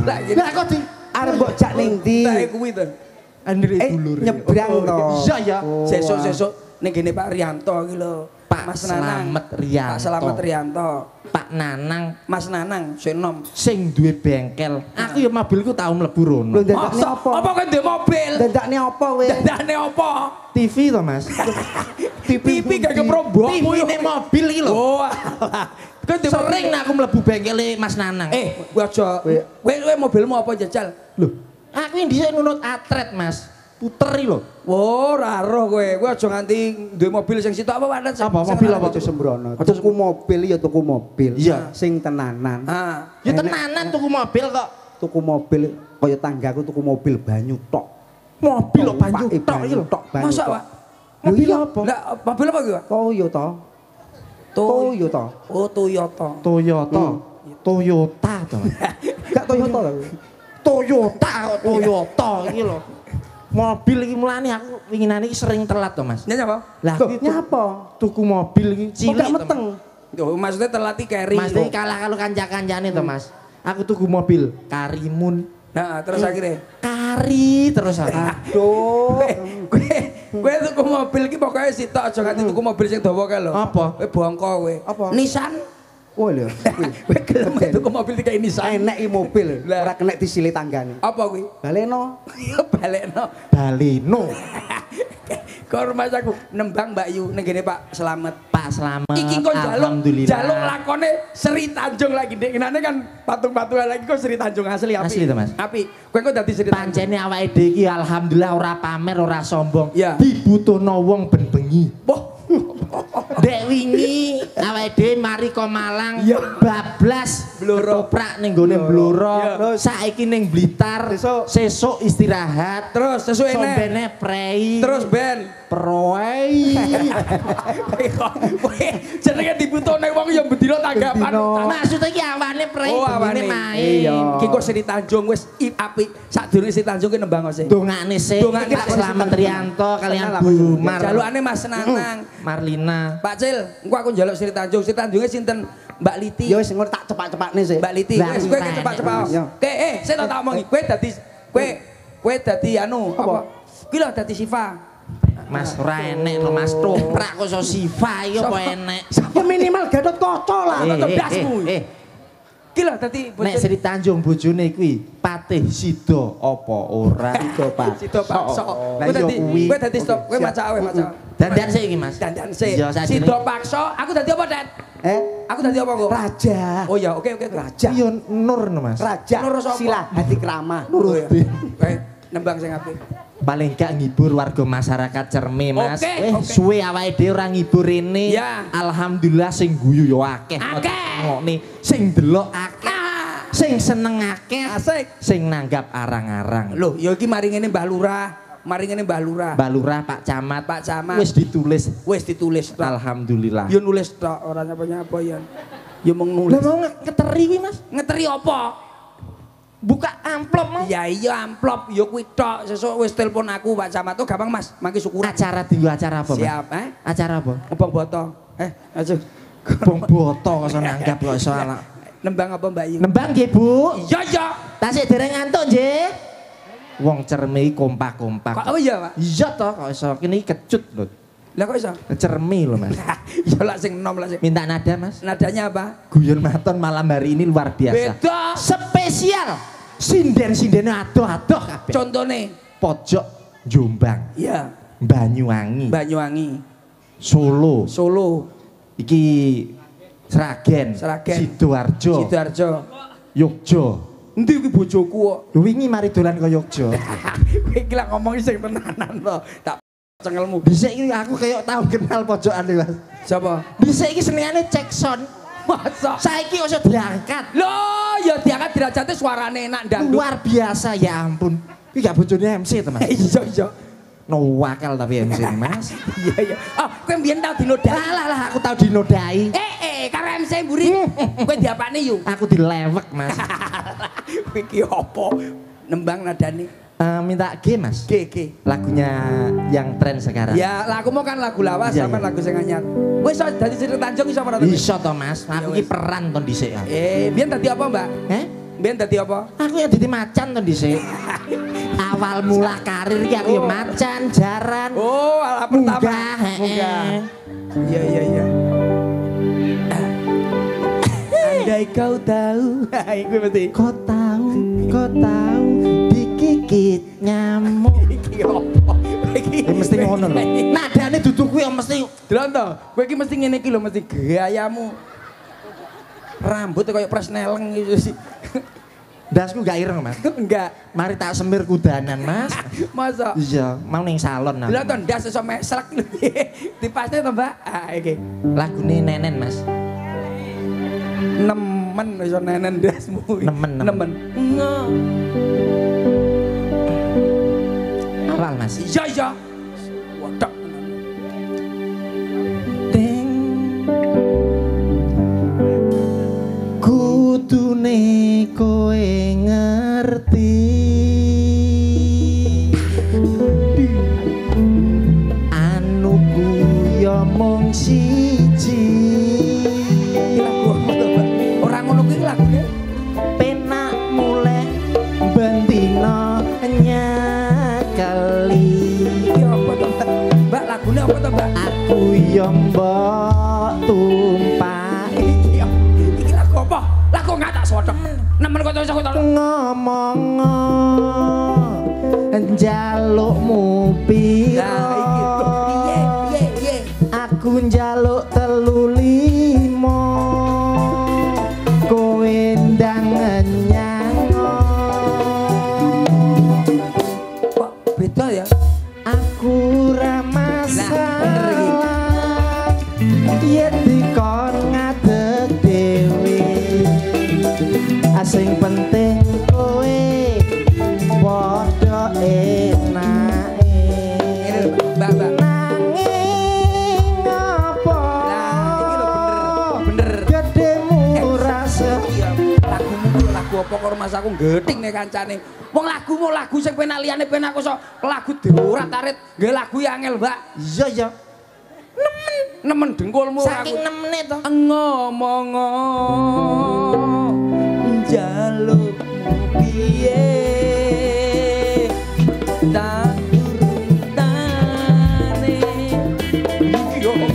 Lah kok di arep mbok jak ning ndi? Lah kuwi to. Andre eh, dulur. Nyebrang oh, toh. Iya ya. Oh, sesuk-sesuk ning gene Pak Rianto iki lho. Pak Mas Selamat Rianto. Pak Selamat Rianto. Pak Nanang, Mas Nanang senom sing duwe bengkel. Aku ya mobilku tau mlebu rono. Lho ndakne apa? Apa kowe duwe mobil? Ndakne apa kowe? Ndakne apa? T V to, Mas. T V gak keprombokmu ini mobil iki lho. Oh. Sering nek aku mlebu bengkele Mas Nanang. Eh, kowe aja. Kowe mobilmu apa jajal? Lho. Aku yang disini nunut atret mas, puteri loh. Wow, raro gue, gue aja nganti duwe mobil yang situ apa wadah. Apa, mobil apa? Aja sembrono, terus aku mobil ya tuku mobil. Iya. Sing tenanan. Ah. Ya tenanan tuku mobil kok. Tuku mobil, kaya tanggaku tuku mobil banyu tok. Mobil lo banyu tok iya lho. Masa pak? Mobil apa? Nggak, mobil apa gue? Toyota. Toyota. Oh Toyota. Toyota. Toyota dong. Gak Toyota lah. Toyota, Toyota iki lho. Mobil iki mulane aku winginane iki sering telat to, Mas. Nyapa? Lah nyapa? Tuku mobil iki cilik. Kok meteng. Yo maksudnya telat iki keri. Mas iki kalah karo kanca-kancane to, Mas. Aku tuku mobil Karimun. Nah, terus akhirnya kari terus aku. Aduh. Kowe kowe tuku mobil iki pokoke sitok aja gak tuku mobil sing dawa kae lho. Apa? Kowe bongko kowe. Nissan. Oh lho, kowe gelem tuku mobil iki Nissan. Enek iki mobil, ora kenek disile tanggane. Apa kuwi? Baleno. Ya baleno. Baleno. Kok rumah aku nembang Mbak Yu ning gene Pak Slamet. Pak Slamet. Iki kok njaluk njaluk lakone Sri Tanjung lagi. Ngenane kan patung-patung lagi kok Sri Tanjung asli api. Asli to, Mas. Api. Kowe kok dadi Sri Tanjung. Pancene awake dhewe iki alhamdulillah ora pamer, ora sombong. Dibutuhno wong ben bengi. Dek wingi awake dhewe mari ka Malang bablas ketoprak ning gone Blora saiki ning Blitar sesuk istirahat terus sesuk ene prei terus ben prei jenenge dibutuhne wong ya bedino tanggapan maksud iki awane prei dene main iki kok Sri Tanjung wis apik sadurunge Sri Tanjung ki nembang ose dongane sik Pak Slamet Rianto kalian Bu Mar jalukane Mas Nanang Marlina Pak Cil, engko aku njaluk Sri Tanjung. Sri Tanjunge sinten? Mbak Liti. Ya wis engko tak cepak-cepakne sih. Mbak Liti. Wis kowe cepak-cepak. Oke, eh sik tak omongi. Kowe dadi kowe kowe dadi anu apa? Kuwi lho dadi Siva. Mas ora enek lho Mas toprak kok iso Siva iki apa enek. Ya minimal Gatot Kaca lah kok blasmu. Ki lho dadi nek Sri Tanjung bojone kuwi Patih Sida apa ora Sida Pak. Sida Pak. Kowe dadi kowe dadi stop. Kowe maca wae maca. Dandan sik iki Mas. Dandan sik. Sida Paksa aku dadi apa, Den? Eh, aku dadi apa kok? Raja. Oh ya, oke oke Raja. Iya Nur no Mas. Raja. Nur Sila Hati Krama. Nur. Kowe nembang sing apik. Paling gak ngibur warga masyarakat Cerme Mas. Eh suwe awake dhewe ora ngibur rene. Alhamdulillah sing guyu yo akeh. Ngene sing delok akeh. Sing seneng akeh. Sing nanggap arang-arang. Lho, ya iki mari ngene Mbah Lurah. Mari ngene Mbah Lurah. Mbah Lurah Pak Camat, Pak Camat. Wis ditulis, wis ditulis. Alhamdulillah. Yo nulis tok ora nyapa-nyapa ya. Yo mung nulis. Lah mau ngeteri kuwi Mas. Ngeteri apa? Buka amplop mau? Ya iya amplop, yo kuwi tok. Sesuk wis telepon aku Pak Camat. Oh gampang Mas, mangke syukur. Acara dinggo acara apa, Mas? Siap, eh? Acara apa? Ngebong boto. Eh, aja. Ngebong boto kok iso nanggap kok iso ala. Nembang apa Mbak Yu? Nembang nggih, Bu. Iya iya. Tasik dereng antuk nggih. Wong Cerme kompak-kompak. Kok iya, Pak? Iya toh kok iso kene kecut lho. Lah kok iso? Cerme lho, Mas. Ya lak sing enom lak sing. Minta nada, Mas. Nadanya apa? Guyon maton malam hari ini luar biasa. Beda. Spesial. Sinden-sindene adoh-adoh kabeh. Contone pojok Jombang. Iya. Banyuwangi. Banyuwangi. Solo. Solo. Iki Sragen. Sragen. Sidoarjo. Sidoarjo. Yogya. Endi iki bojoku kok? Lho wingi mari dolan ka Yogya. Kowe iki lak ngomong sing tenanan to. Tak cengelmu. Dhisik iki aku kayak tau kenal pojokan iki, Mas. Sapa? Dhisik iki seniane cek sound. Masa? Saiki iso diangkat. Lho, ya diangkat derajate suarane enak ndang. Luar biasa ya ampun. Iki gak bojone M C to, Mas. Iya, iya. No wakal tapi M C Mas. Iya, iya. Oh, kowe mbiyen tau dinodai. Lah lah aku tau dinodai. Eh, eh, karo M C mburi. Kowe diapane yo? Aku dilewek, Mas. Kowe iki opo? Nembang nadane. Minta G Mas. G G. Lagunya yang tren sekarang. Ya, lagu mau kan lagu lawas sama lagu senganyan. Wih, so dari Sri Tanjung iso apa? Iso toh Mas. Aku ini peran ton dhisik. Eh, biyen tadi apa Mbak? Eh, biyen tadi apa? Aku yang jadi macan ton dhisik. awal mula karir yang oh. yo macan jaran. Oh, ala pertama. Munggah. Munggah. Iya iya iya. Andai kau tahu, iku mesti. Kau tahu, kau tahu dikikit nyamuk. Iki opo? Iki mesti ngono lho. Nadane dudu kuwi mesti. Delok to, kowe iki mesti ngene iki lho, mesti gayamu. Rambut koyo presneleng iki sih. Dasku gak ireng, Mas. Enggak. Mari tak semir kudanan, Mas. Masa? Iya, mau ning salon nah. Delok to ndas iso meslek lho. Dipasne to, Mbak? Ah, iki. Lagune nenen, Mas. Nemen iso nenen ndasmu. Nemen. Nemen. Awal, Mas. Iya, iya. Waduh. Teng. Kudune kowe ngerti anu ya mung siji lagu ora ngono kuwi lagune penak mulai bendina nyakali iki apa to Mbak lagune apa to Mbak aku ya mbok tumpak iki iki lagu apa lah kok enggak tak sodok nemen kok iso ngomong njalukmu pira piye piye piye aku njaluk telu limo kowe ndang nyango kok beda ya aku ra masalah yen dikon ngadeg dhewe asing penting kowe podo enake nanging ngopo gedemu rasa lagumu lagu apa karo mas aku nggeting nek kancane wong lagumu lagu sing penak liyane penak kok lagu dhewe ora tarit nggih lagu ya angel Mbak iya ya nemen nemen dengkulmu saking nemene to ngomong njaluk piye tak urutane iki yo wong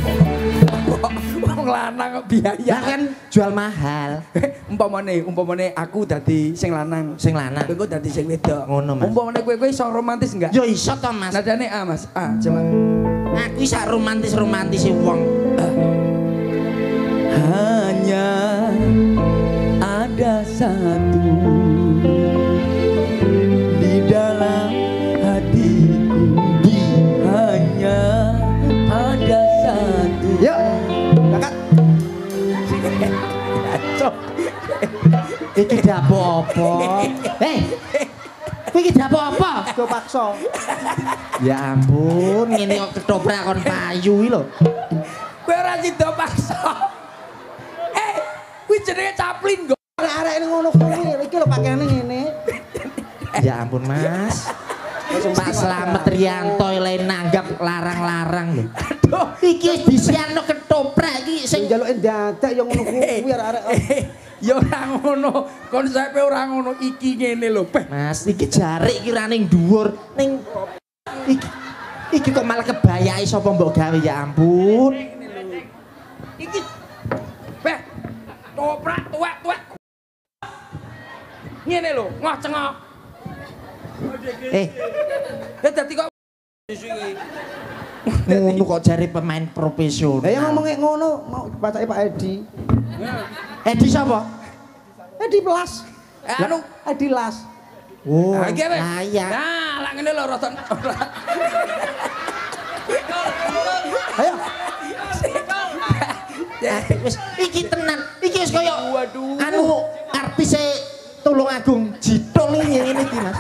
lanang kok biaya kan jual mahal umpamane umpamane aku dadi sing lanang sing lanang kowe dadi sing wedok ngono Mas umpamane kowe kowe iso romantis enggak yo iso to Mas nadane a Mas a jaman aku iso romantis-romantise wong hanya ada satu di dalam hatiku hanya ada satu yuk kakak ini tidak apa-apa hei ini tidak apa-apa gue paksa ya ampun ini ketoprak kon payu lho gue rasi do paksa hei gue jenenge caplin gue arek-arek ini ngono kuwi iki lho pakaiane ngene ya ampun Mas Pak Slamet Rianto lain nanggap larang-larang lho. Aduh, iki wis disiano ketoprak iki sing njaluke dadak ya ngono kuwi arek-arek. Ya ora ngono, konsepe ora ngono iki ngene lho, Mas. Iki jarik iki ra ning dhuwur ning iki iki kok malah kebayake sapa mbok gawe ya ampun. Iki Beh, toprak tuwek-tuwek. Ngene lho, ngoh-cengok. Eh, ya tadi kok ngono kok jare pemain profesional. Ya ngomongnya ngono, mau bacake Pak Edi. Edi siapa? Edi Blas. Anu Edi Las. Oh, layak. Nah, lak ngene lho rodon. Ayo. Wis iki tenan, iki wis koyo anu artise Tulung Agung Jidul ini ini iki Mas.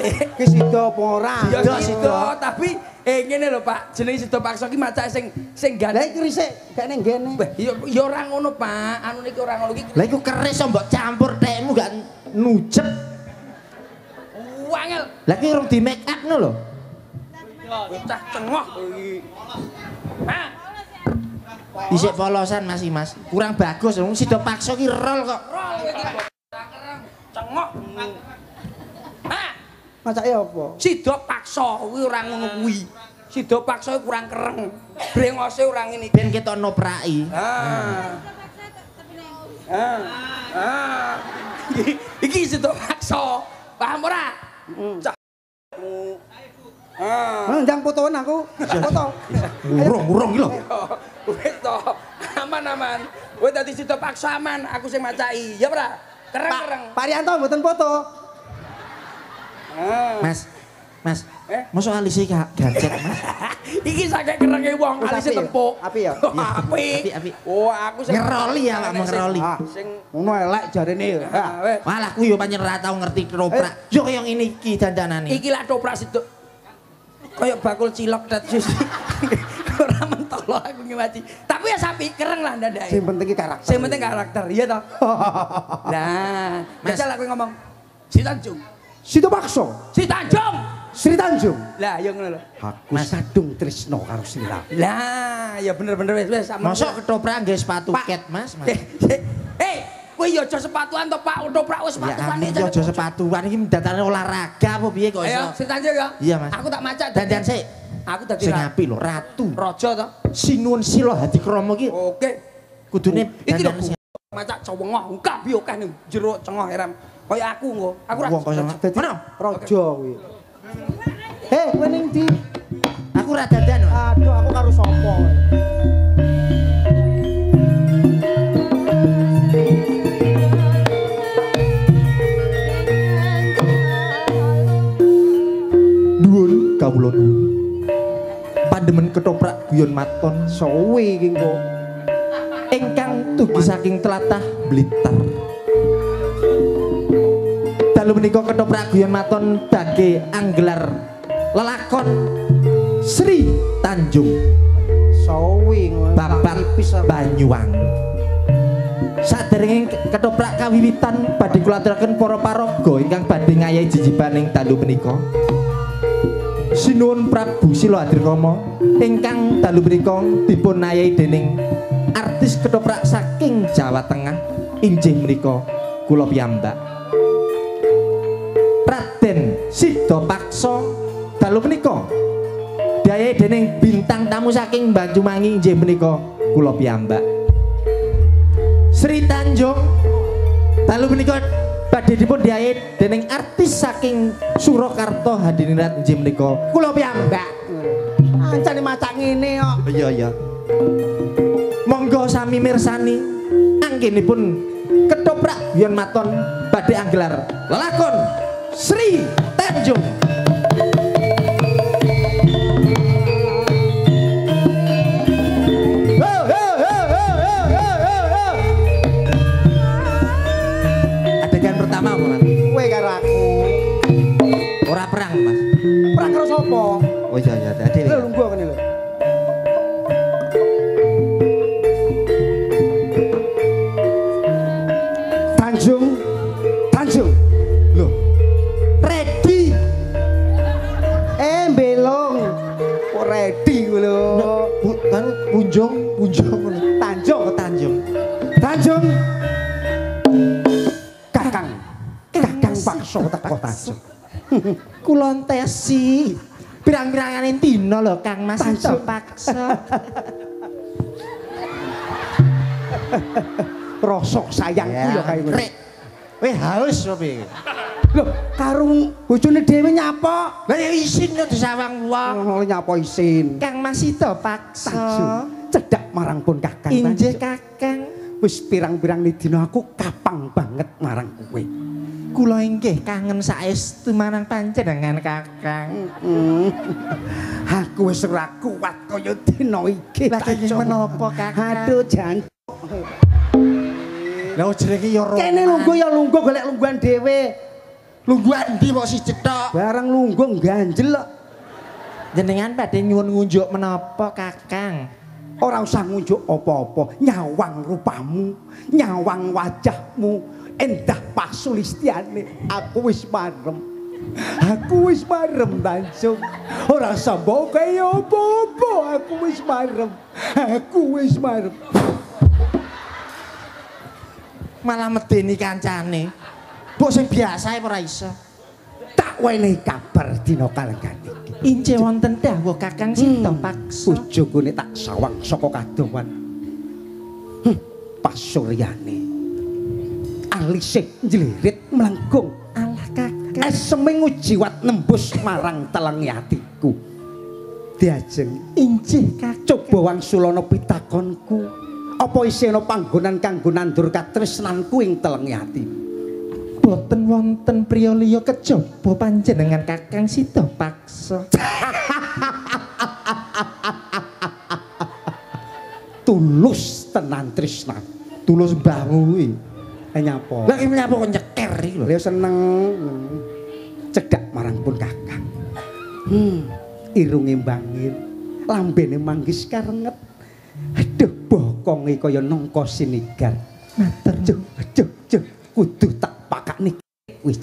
Iki sida apa ora? Yo sida, tapi eh ngene lho Pak, jenenge sida paksa iki macake sing sing gandhe iki risik, gak ning ngene. Ya ora ngono Pak, anu niki ora ngono iki. Lah iku keris mbok campur tekmu gak nujet. Wangel. Lah iki urung di make up no lho. Cah cengoh iki. Pak. Isik polosan Mas Mas. Kurang bagus wong sida paksa iki rol kok. Rol iki. Cengok. Ha. Macake apa? Sida paksa kuwi ora ngono kuwi. Sida paksa kurang kereng. Brengose ora ngene ben ketok nopraki. Ha. Ha. Ha. Iki sida paksa. Paham ora? Heeh. Ah, ndang fotoan aku. Foto. Urung-urung iki lho. Wis to. Aman-aman. Kowe dadi sida paksa aman, aku sing macaki. Ya ora? Kereng-kereng. Parianto mboten foto. Mas. Mas. Eh? Mosok alise gak gancet, Mas. Iki sakek kerenge wong alise tempuk. Api ya? Api. Api. Oh, aku sing ngeroli ya, Pak, ngeroli. Sing ngono elek jarene ya. Malah ku yo pancen ora tau ngerti toprak. Yo kaya ngene iki dandanane. Iki lak toprak sedok. Kaya bakul cilok dat susi. Ora mentok lho aku ngiwaci. Tapi ya sapi kereng lah ndadae. Sing penting karakter. Sing penting karakter, iya toh. Nah, Mas aku ngomong. Si Tanjung. Si Tobakso. Si Tanjung. Sri Tanjung. Lah ya ngono lho. Aku sadung tresno karo sira. Lah ya bener-bener wis wis sampeyan. Mosok ketoprak nggih sepatu ket, Mas. Eh, kowe ya aja sepatuan to, Pak. Ketoprak wis sepatuan. Ya aja sepatuan iki mendatane olahraga apa piye kok iso. Ayo, Sri Tanjung ya. Iya, Mas. Aku tak macak dandan sik. Aku dadi sing apik lho, ratu. Raja to. Sinuwun sila hadi krama iki. Oke. Kudune dandan sik. Macak cowengah ungkap yo kan jero cengah eram. Kaya aku nggo. Aku ra. Mana? Raja kuwi. Hei, kowe ning ndi? Aku ra dandan. Aduh, aku karo sapa? Duun kawula duun. Pandemen ketoprak guyon maton sowe iki engko. Ingkang tugi saking tlatah Blitar. Dalu menika ketoprak guyon maton badhe anggelar lelakon Sri Tanjung Sowi Bapak Banyuwangi. Saderenging ketoprak kawiwitan badhe kula aturaken para paraga ingkang badhe ngayahi jijibaning dalu menika. Sinuwun Prabu Sila Hadirkama ingkang dalu menika dipun ayahi dening artis ketoprak saking Jawa Tengah injih menika kula piyambak Raden Sidapaksa dalu menika dayahe dening bintang tamu saking Banyuwangi injih menika kula piyambak Sri Tanjung dalu menika badhe dipun dayahe dening artis saking Surakarta Hadinirat injih menika kula piyambak ancane macak ngene kok iya iya monggo sami mirsani anggenipun ketoprak guyon maton badhe anggelar lelakon Sri Tanjung. Adegan pertama apa, Mas? Kowe karo aku. Ora perang, Mas. Perang karo sapa? Oh iya iya, dadi. Lho lungguh ngene lho. Punjung, punjung, Tanjung, Tanjung, Tanjung, kakang, kakang paksa teko Tanjung. Kula entesi, pirang-pirangane dina lho Kang Mas paksa. Rosok sayangku ya kae ngono. Weh haus apa iki? Lho, karung bojone dhewe nyapa. Lah isin yo disawang wong. Nyapa isin. Kang Mas Sidapaksa cedhak marang pun Kakang. Injih Kakang. Wis pirang-pirang dina aku kapang banget marang kowe. Kula inggih kangen saestu marang panjenengan Kakang. Aku wis ora kuat kaya dina iki. Lah menapa Kakang? Aduh jancuk. Lah jenenge ya ora. Kene lungguh ya lungguh golek lungguhan dhewe. Lungguhan ndi kok si cetok? Bareng lungguh ganjel kok. Jenengan badhe nyuwun ngunjuk menapa Kakang? Ora usah ngunjuk apa-apa, nyawang rupamu, nyawang wajahmu, endah pasulistiane. Aku wis marem. Aku wis marem Tanjung. Ora sambok kaya apa-apa, aku wis marem. Aku wis marem. Malah medeni kancane. Mbok sing biasae ora iso. Tak tak wenehi kabar dina kalengganing. Ince wonten dawuh Kakang Sinta paksa. Ujugune tak sawang saka kadowan. Hm, pasuryane. Alisih njlirit melengkung. Alah Kakang. Eseme ngujiwat nembus marang telengi atiku. Diajeng injih Kakang. Coba wangsulana pitakonku. Apa isih ana panggonan kanggo nandur katresnanku ing telengi atimu? Boten wonten priya liya kejaba panjenengan Kakang Sinta paksa. Tulus tenan tresna. Tulus mbahmu kuwi. Eh nyapa? Lah iki nyapa kok nyeker iki lho. Ya seneng. Cedak marang pun Kakang. Hmm, irunge mbangir, lambene manggis karenget. Aduh, bokonge kaya nangka sinigar. Matur nuwun. Aduh, aduh, kudu tak pakak nih wis.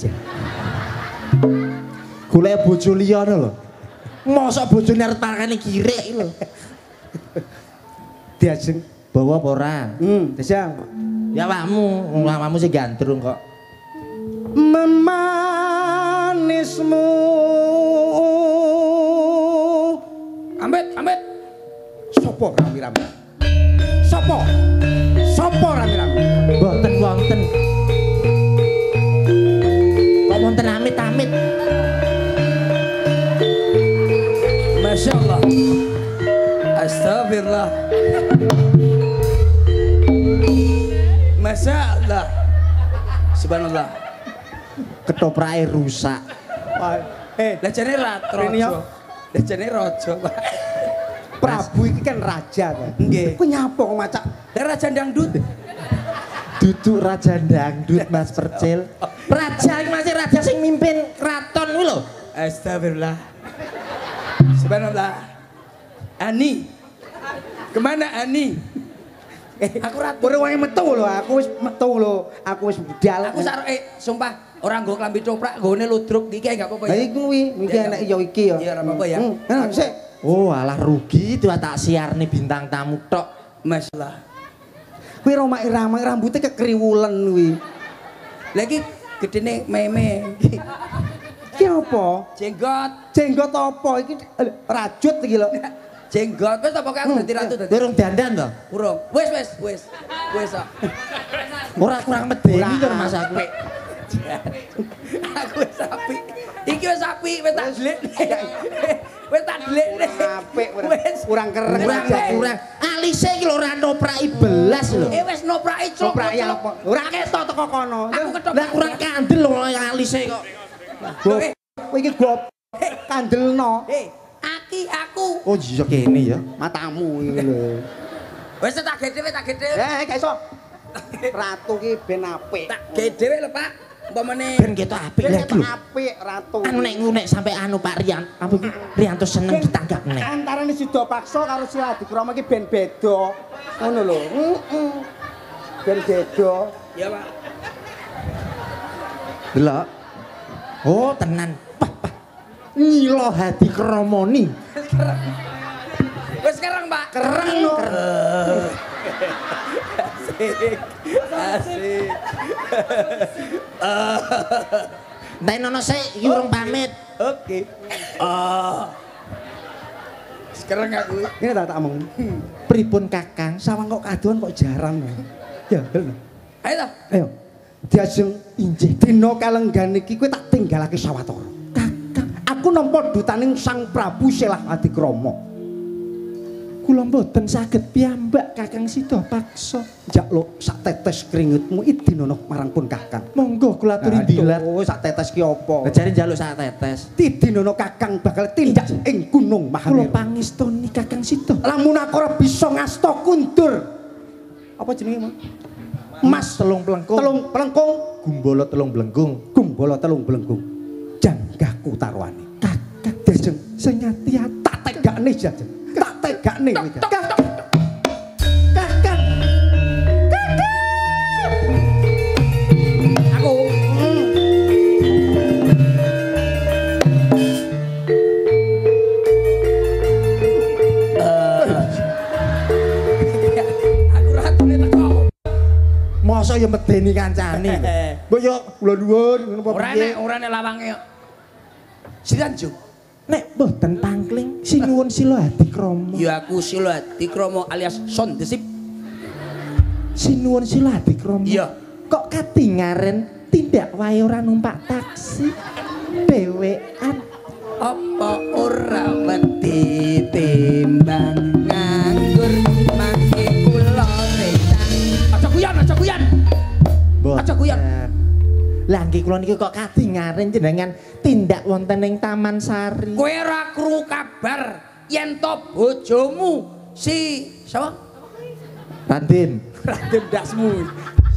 Golek bojo liya lho. Mosok bojone arep pakane girek lho. Diajeng bawa apa ora? Hmm, Desa. Ya awakmu, awakmu sing gandrung kok. Memanismu. Ambet, ambet. Sopo rame-rame? Sopo? Sopo rame-rame? Mboten wonten. Wonten amit-amit. Masya Allah. Astagfirullah. Masya Allah. Subhanallah. Ketopraknya rusak. Eh, lajane raja. Lajane raja, Pak. Prabu iki kan raja ta. Nggih. Ku nyapa kok macak. Raja dangdut. Duduk raja dangdut Mas Percil. Raja iki masih raja sing mimpin keraton kuwi lho. Astagfirullah. Subhanallah. Ani. Kemana Ani? Eh, aku ra ora wae metu lho, aku wis metu lho. Aku wis budal. Aku sak eh sumpah ora nggo klambi coprak, nggone ludruk iki enggak apa-apa ya. Lah iku kuwi, iki enek ya iki ya. Iya, ora apa-apa ya. Heeh, sik. Oh, alah rugi tuwa tak siarne bintang tamu tok. Masalah. Kuwi romae ramang rambute kekriwulen kuwi. Lah iki gedene meme. Ki apa? Jenggot. Jenggot apa iki? Rajut iki lho. Jenggot wis apa aku dadi ratu dadi. Durung dandan to? Urung. Wis wis wis. Wis kok. Ora kurang medeni to Mas aku. Aku wis apik. Iki wis apik, wis tak delik. Wis tak delik. Apik wis. Kurang kereng aja kurang. Alise iki lho ora nopraki belas lho. Eh wis nopraki cuk. Ora ketok teko kono. Lah kurang kandel lho alise kok. Gop. Kowe iki gop. Kandelno. Aki aku. Oh iya kene ya. Matamu iki lho. Wis tak gedhe tak gedhe. Eh gak iso. Ratu ki ben apik. Tak gedhe lho Pak. Umpamane ben ketok apik lho. Ketok apik ratu. Anu nek ngunek sampe anu Pak Rian. Apa iki Rianto seneng ditanggap nek. Antarane Sida Paksa karo si Adikrama iki ben beda. Ngono lho. Heeh. Ben beda. Ya Pak. Delok. Oh tenan. Nyilo hati kromoni. Wes kereng, Pak. Kereng. Asik. Asik. Ndak nono sik iki urung pamit. Oke. Ah. Sekarang aku ngene tak tak omong. Pripun Kakang, sawang kok kadoan kok jarang. Ya, lho. Ayo ta. Ayo. Diajeng injih dina kalenggan iki kowe tak tinggalake sawatara. Aku nampa dutaning Sang Prabu Selah Adikrama. Kula mboten saged piyambak Kakang Sinta paksa. Njaluk sak tetes kringetmu idinono marang pun Kakang. Monggo kula aturi dilat. Oh, sak tetes ki apa? Jare njaluk sak tetes. Tidinono Kakang bakal tindak ing Gunung Mahanira. Kula pangestoni Kakang Sinta. Lamun aku ora bisa ngasta kundur. Apa jenenge, Mas? Mas Telung Plengkung. Telung Plengkung. Gumbala Telung Blengkung. Gumbala Telung Blengkung. Janggahku taruhane. Dajeng senyati tak tegakne jajeng tak tegakne Kakang Kakang aku aku ratune teko mosok ya medeni kancane mbok yo kula nuwun ngono apa piye ora nek ora nek lawange Siranjo. Nek boten pangkling, sing nyuwun sila hati kromo. Ya aku sila hati kromo alias son desip. Sing nyuwun sila hati kromo. Iya. Kok katingaren tindak wae ora numpak taksi. Dhewean apa ora wedi timbang nganggur mangke kula retan. Aja guyon, aja guyon. Aja guyon. Lah nggih kula niki kok kadingaren jenengan tindak wonten ing Taman Sari. Kowe ora krungu kabar yen to bojomu si sapa? Raden. Raden dasmu.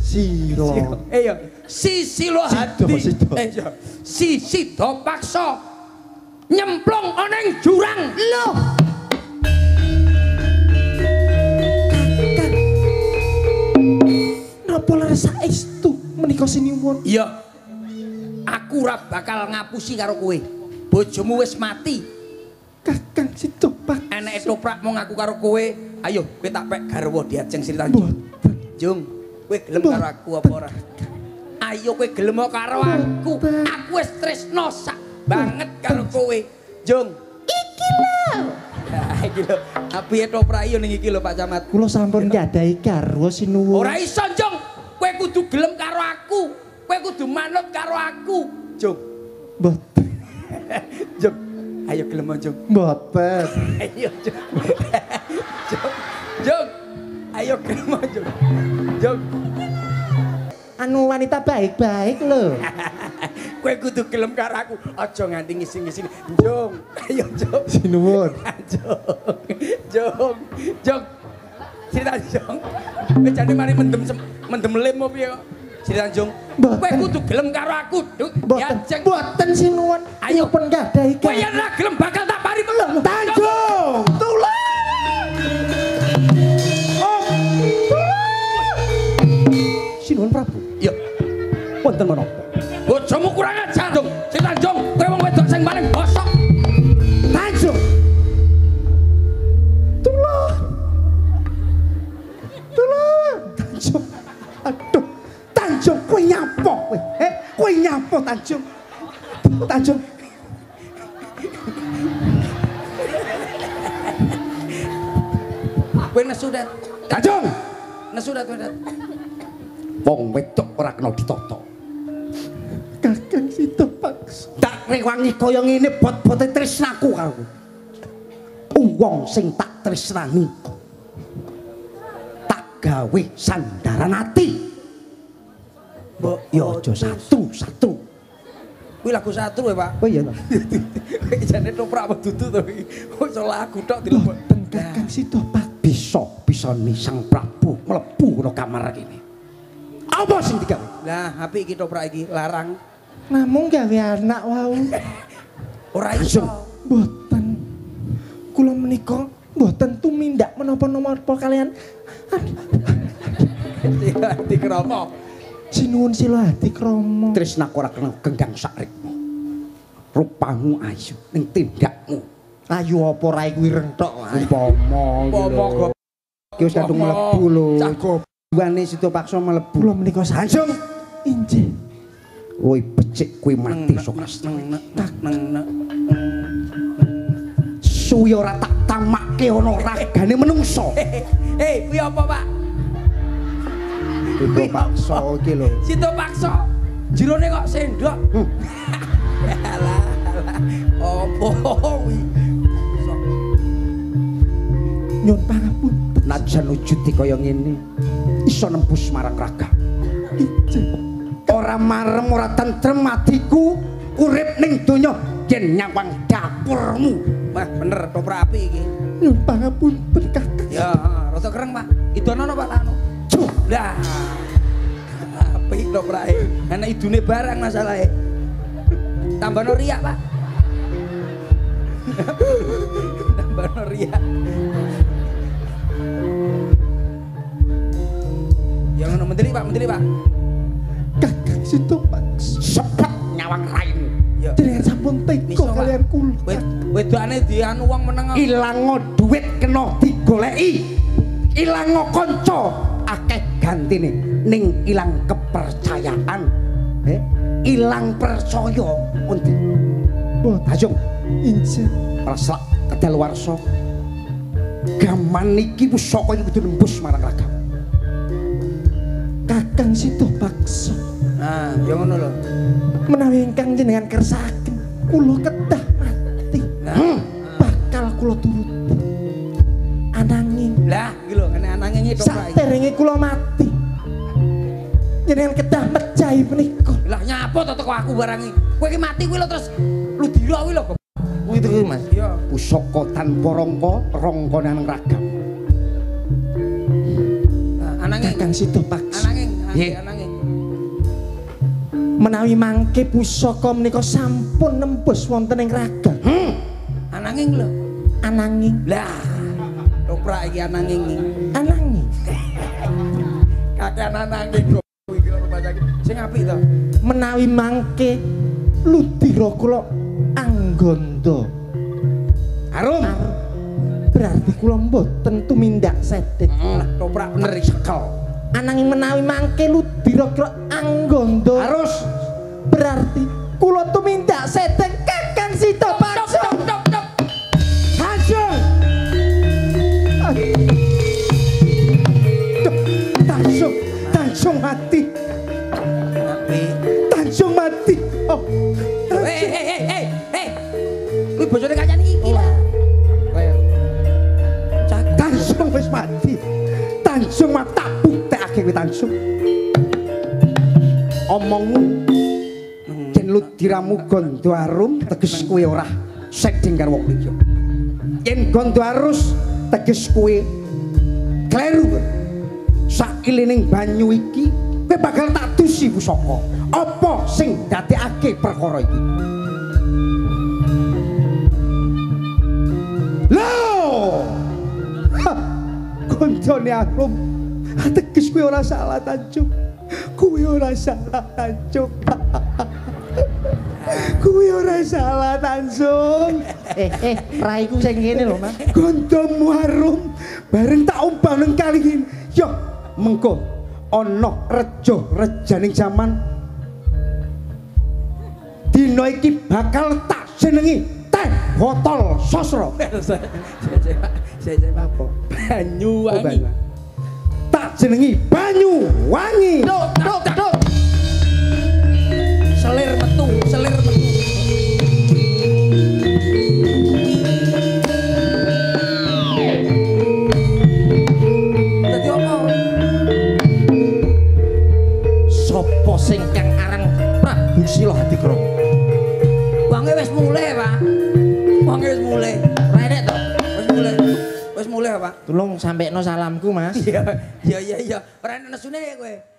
Siro. Eh yo, si Silo Hadi. Eh yo, si Sido paksa nyemplung oneng jurang. Loh. Kakang. Napa larasa istu? Menika sinuwun. Iya. Aku ora bakal ngapusi karo kowe. Bojomu wis mati. Kakang Sidopak. Eneke toprak mung aku karo kowe. Ayo, kowe tak pek garwa diajeng Sri Tanjung. Jung, kowe gelem karo aku apa ora? Ayo kowe gelem karo aku. Aku wis tresno sak banget karo kowe. Jung. Iki lho. Ha iki lho. Apiye toprak yo ning iki lho Pak Camat. Kula sampun ngadahi garwa sinuwun. Ora iso, Jung. Kowe kudu gelem karo aku. Kowe kudu manut karo aku. Jung. Mboten. Jung. Ayo gelem Jung. Mboten. Ayo Jung. Jung. Jung. Ayo gelem Jung. Jung. Anu wanita baik-baik lho. Kowe kudu gelem karo aku. Aja nganti ngising-ngising. Jung. Ayo Jung. Sinuwun. Jung. Jung. Jung. Sri Tanjung, kowe jane mari mendem mendem lem opo piye kok? Sri Tanjung, kowe kudu gelem karo aku, Duk. Diajeng. Mboten sinuwun. Ayo pen gadahi. Kowe yen ora gelem bakal tak pari melem. Tanjung, tulung. Om. Sinuwun Prabu. Iya. Wonten menapa? Bojomu kurang ajar, Duk. Sri Tanjung, kowe wong wedok sing paling bosok. Tanjung. Tulung. Tanjung, aduh, Tanjung, kowe nyapa kowe, eh, kowe nyapa Tanjung, Tanjung, kowe nesu dat, Tanjung, nesu dat, kowe dat, wong wedok ora kena ditata, Kakang Sidopakso, tak rewangi kaya ngene bot-bote tresnaku karo, wong sing tak tresnani. Gawe sandaran hati. Mbok yo aja satu satu. Kuwi lagu satu ya, Pak. Oh iya, Pak. Iki jane toprak weduduk to iki. Kok iso lagu tok dilebok. Kakang Sidopak bisa bisane Sang Prabu mlebu ana kamar kene. Apa sing digawe? Lah, apik iki toprak iki larang. Namung gawe anak wae. Ora iso. Mboten. Kula menika mboten tumindak menapa-napa kalian. Sila hati kromo. Sinuwun sila hati kromo. Tresna ora kena gendang sakrikmu. Rupamu ayu ning tindakmu. Ayu apa rae kuwi rentok ae. Pomo lho. Ki wis kadung mlebu lho. Cagowane Sidopakso mlebu lho menika Sanjung. Injih. Woi becik kuwi mati sok asneng tak neng nek. Suwi ora tak tamakke ana ragane menungso. Hei, kuwi apa, Pak? Sidopakso iki lho. Sidopakso. Jirone kok sendok. Alah, alah. Opo kuwi? Nyun pangapun, najan wujudi kaya ngene iso nembus marang raga. Ora marem ora tentrem atiku urip ning donya yen nyawang dapurmu. Wah bener, toprak api ini nyun pangapunten Kakang. Ya, rasa kereng Pak, idonono Pak Lano. Cuh, dah api toprak ini, enak idune barang masalahnya. Tambah no riak Pak. Tambah no riak. Ya ngono menteri Pak, menteri Pak. Kakang Sidopak sepet nyawang raimu. Jenengan sampun teko kalian kula. Wedokane dianu wong meneng. Ilango duit kena digoleki. Ilango kanca akeh gantine ning ilang kepercayaan. Ilang percaya undi. Tajung ince rasak kedaluwarsa gaman niki pusaka iki kudu nembus marang Kakang. Kakang Situ Bakso. Nah, ya ngono lho. Menawi ingkang jenengan kersaken kula kedah mati. Nah, bakal kula turuti. Ananging lah iki lho kene ananging tok saiki. Saterenge kula mati. Jenengan kedah mejahi menika. Lah nyapa to teko aku barang iki? Kowe iki mati kuwi lho terus lu dirok kuwi lho. Kuwi to Mas. Iya. Pusaka tanpa rangka, rangka nang ragam. Ananging Kakang Situ Bakso. Ananging, ananging. Menawi mangke pusaka menika sampun nembus wonten ing ragam. Hmm. Ananging lho. Ananging. Lah. Toprak iki ananging iki. Ananging. Kakang ananging kuwi iki rumah sakit. Sing apik to. Menawi mangke Ludira kula anggondo arum berarti kula mboten tumindak sedhek lah toprak bener sekel ananging menawi mangke Ludira kula anggondo harus berarti kula tumindak sedhek Kakang Situ Bakso hasil Tanjung Tanjung mati Tanjung mati. Oh, hei hei hei hei hei, lu bocor kaca nih gila. Tanjung wis mati, Tanjung mata putih akhirnya Tanjung. Omongmu, jen lu diramu gondo arum teges kue ora sedeng karo wong liya. Jen gondo arus teges kue kleru. Sakilining banyu iki, kue bakal tak tusi pusaka. Apa sing dadekake perkara iki? Loh! Koncone arum, ateges kowe ora salah Tanjung. Kowe ora salah Tanjung. Kowe ora salah Tanjung. Eh eh, raiku sing ngene lho, Mas. Gondomu arum bareng tak umbah nang kali iki. Yo, mengko ana rejo rejaning jaman dino iki bakal tak jenengi teh botol sosro saya saya apa banyu wangi tak jenengi banyu wangi dok dok dok selir metu selir metu dadi apa sapa sing kang aran Prabu Sila Hadikra wes mulai pak, wangnya wes mulai, renek toh, wes mulai, wes mulai pak. Tolong sampai no salamku mas. Iya, iya, iya, renek nesune ya gue.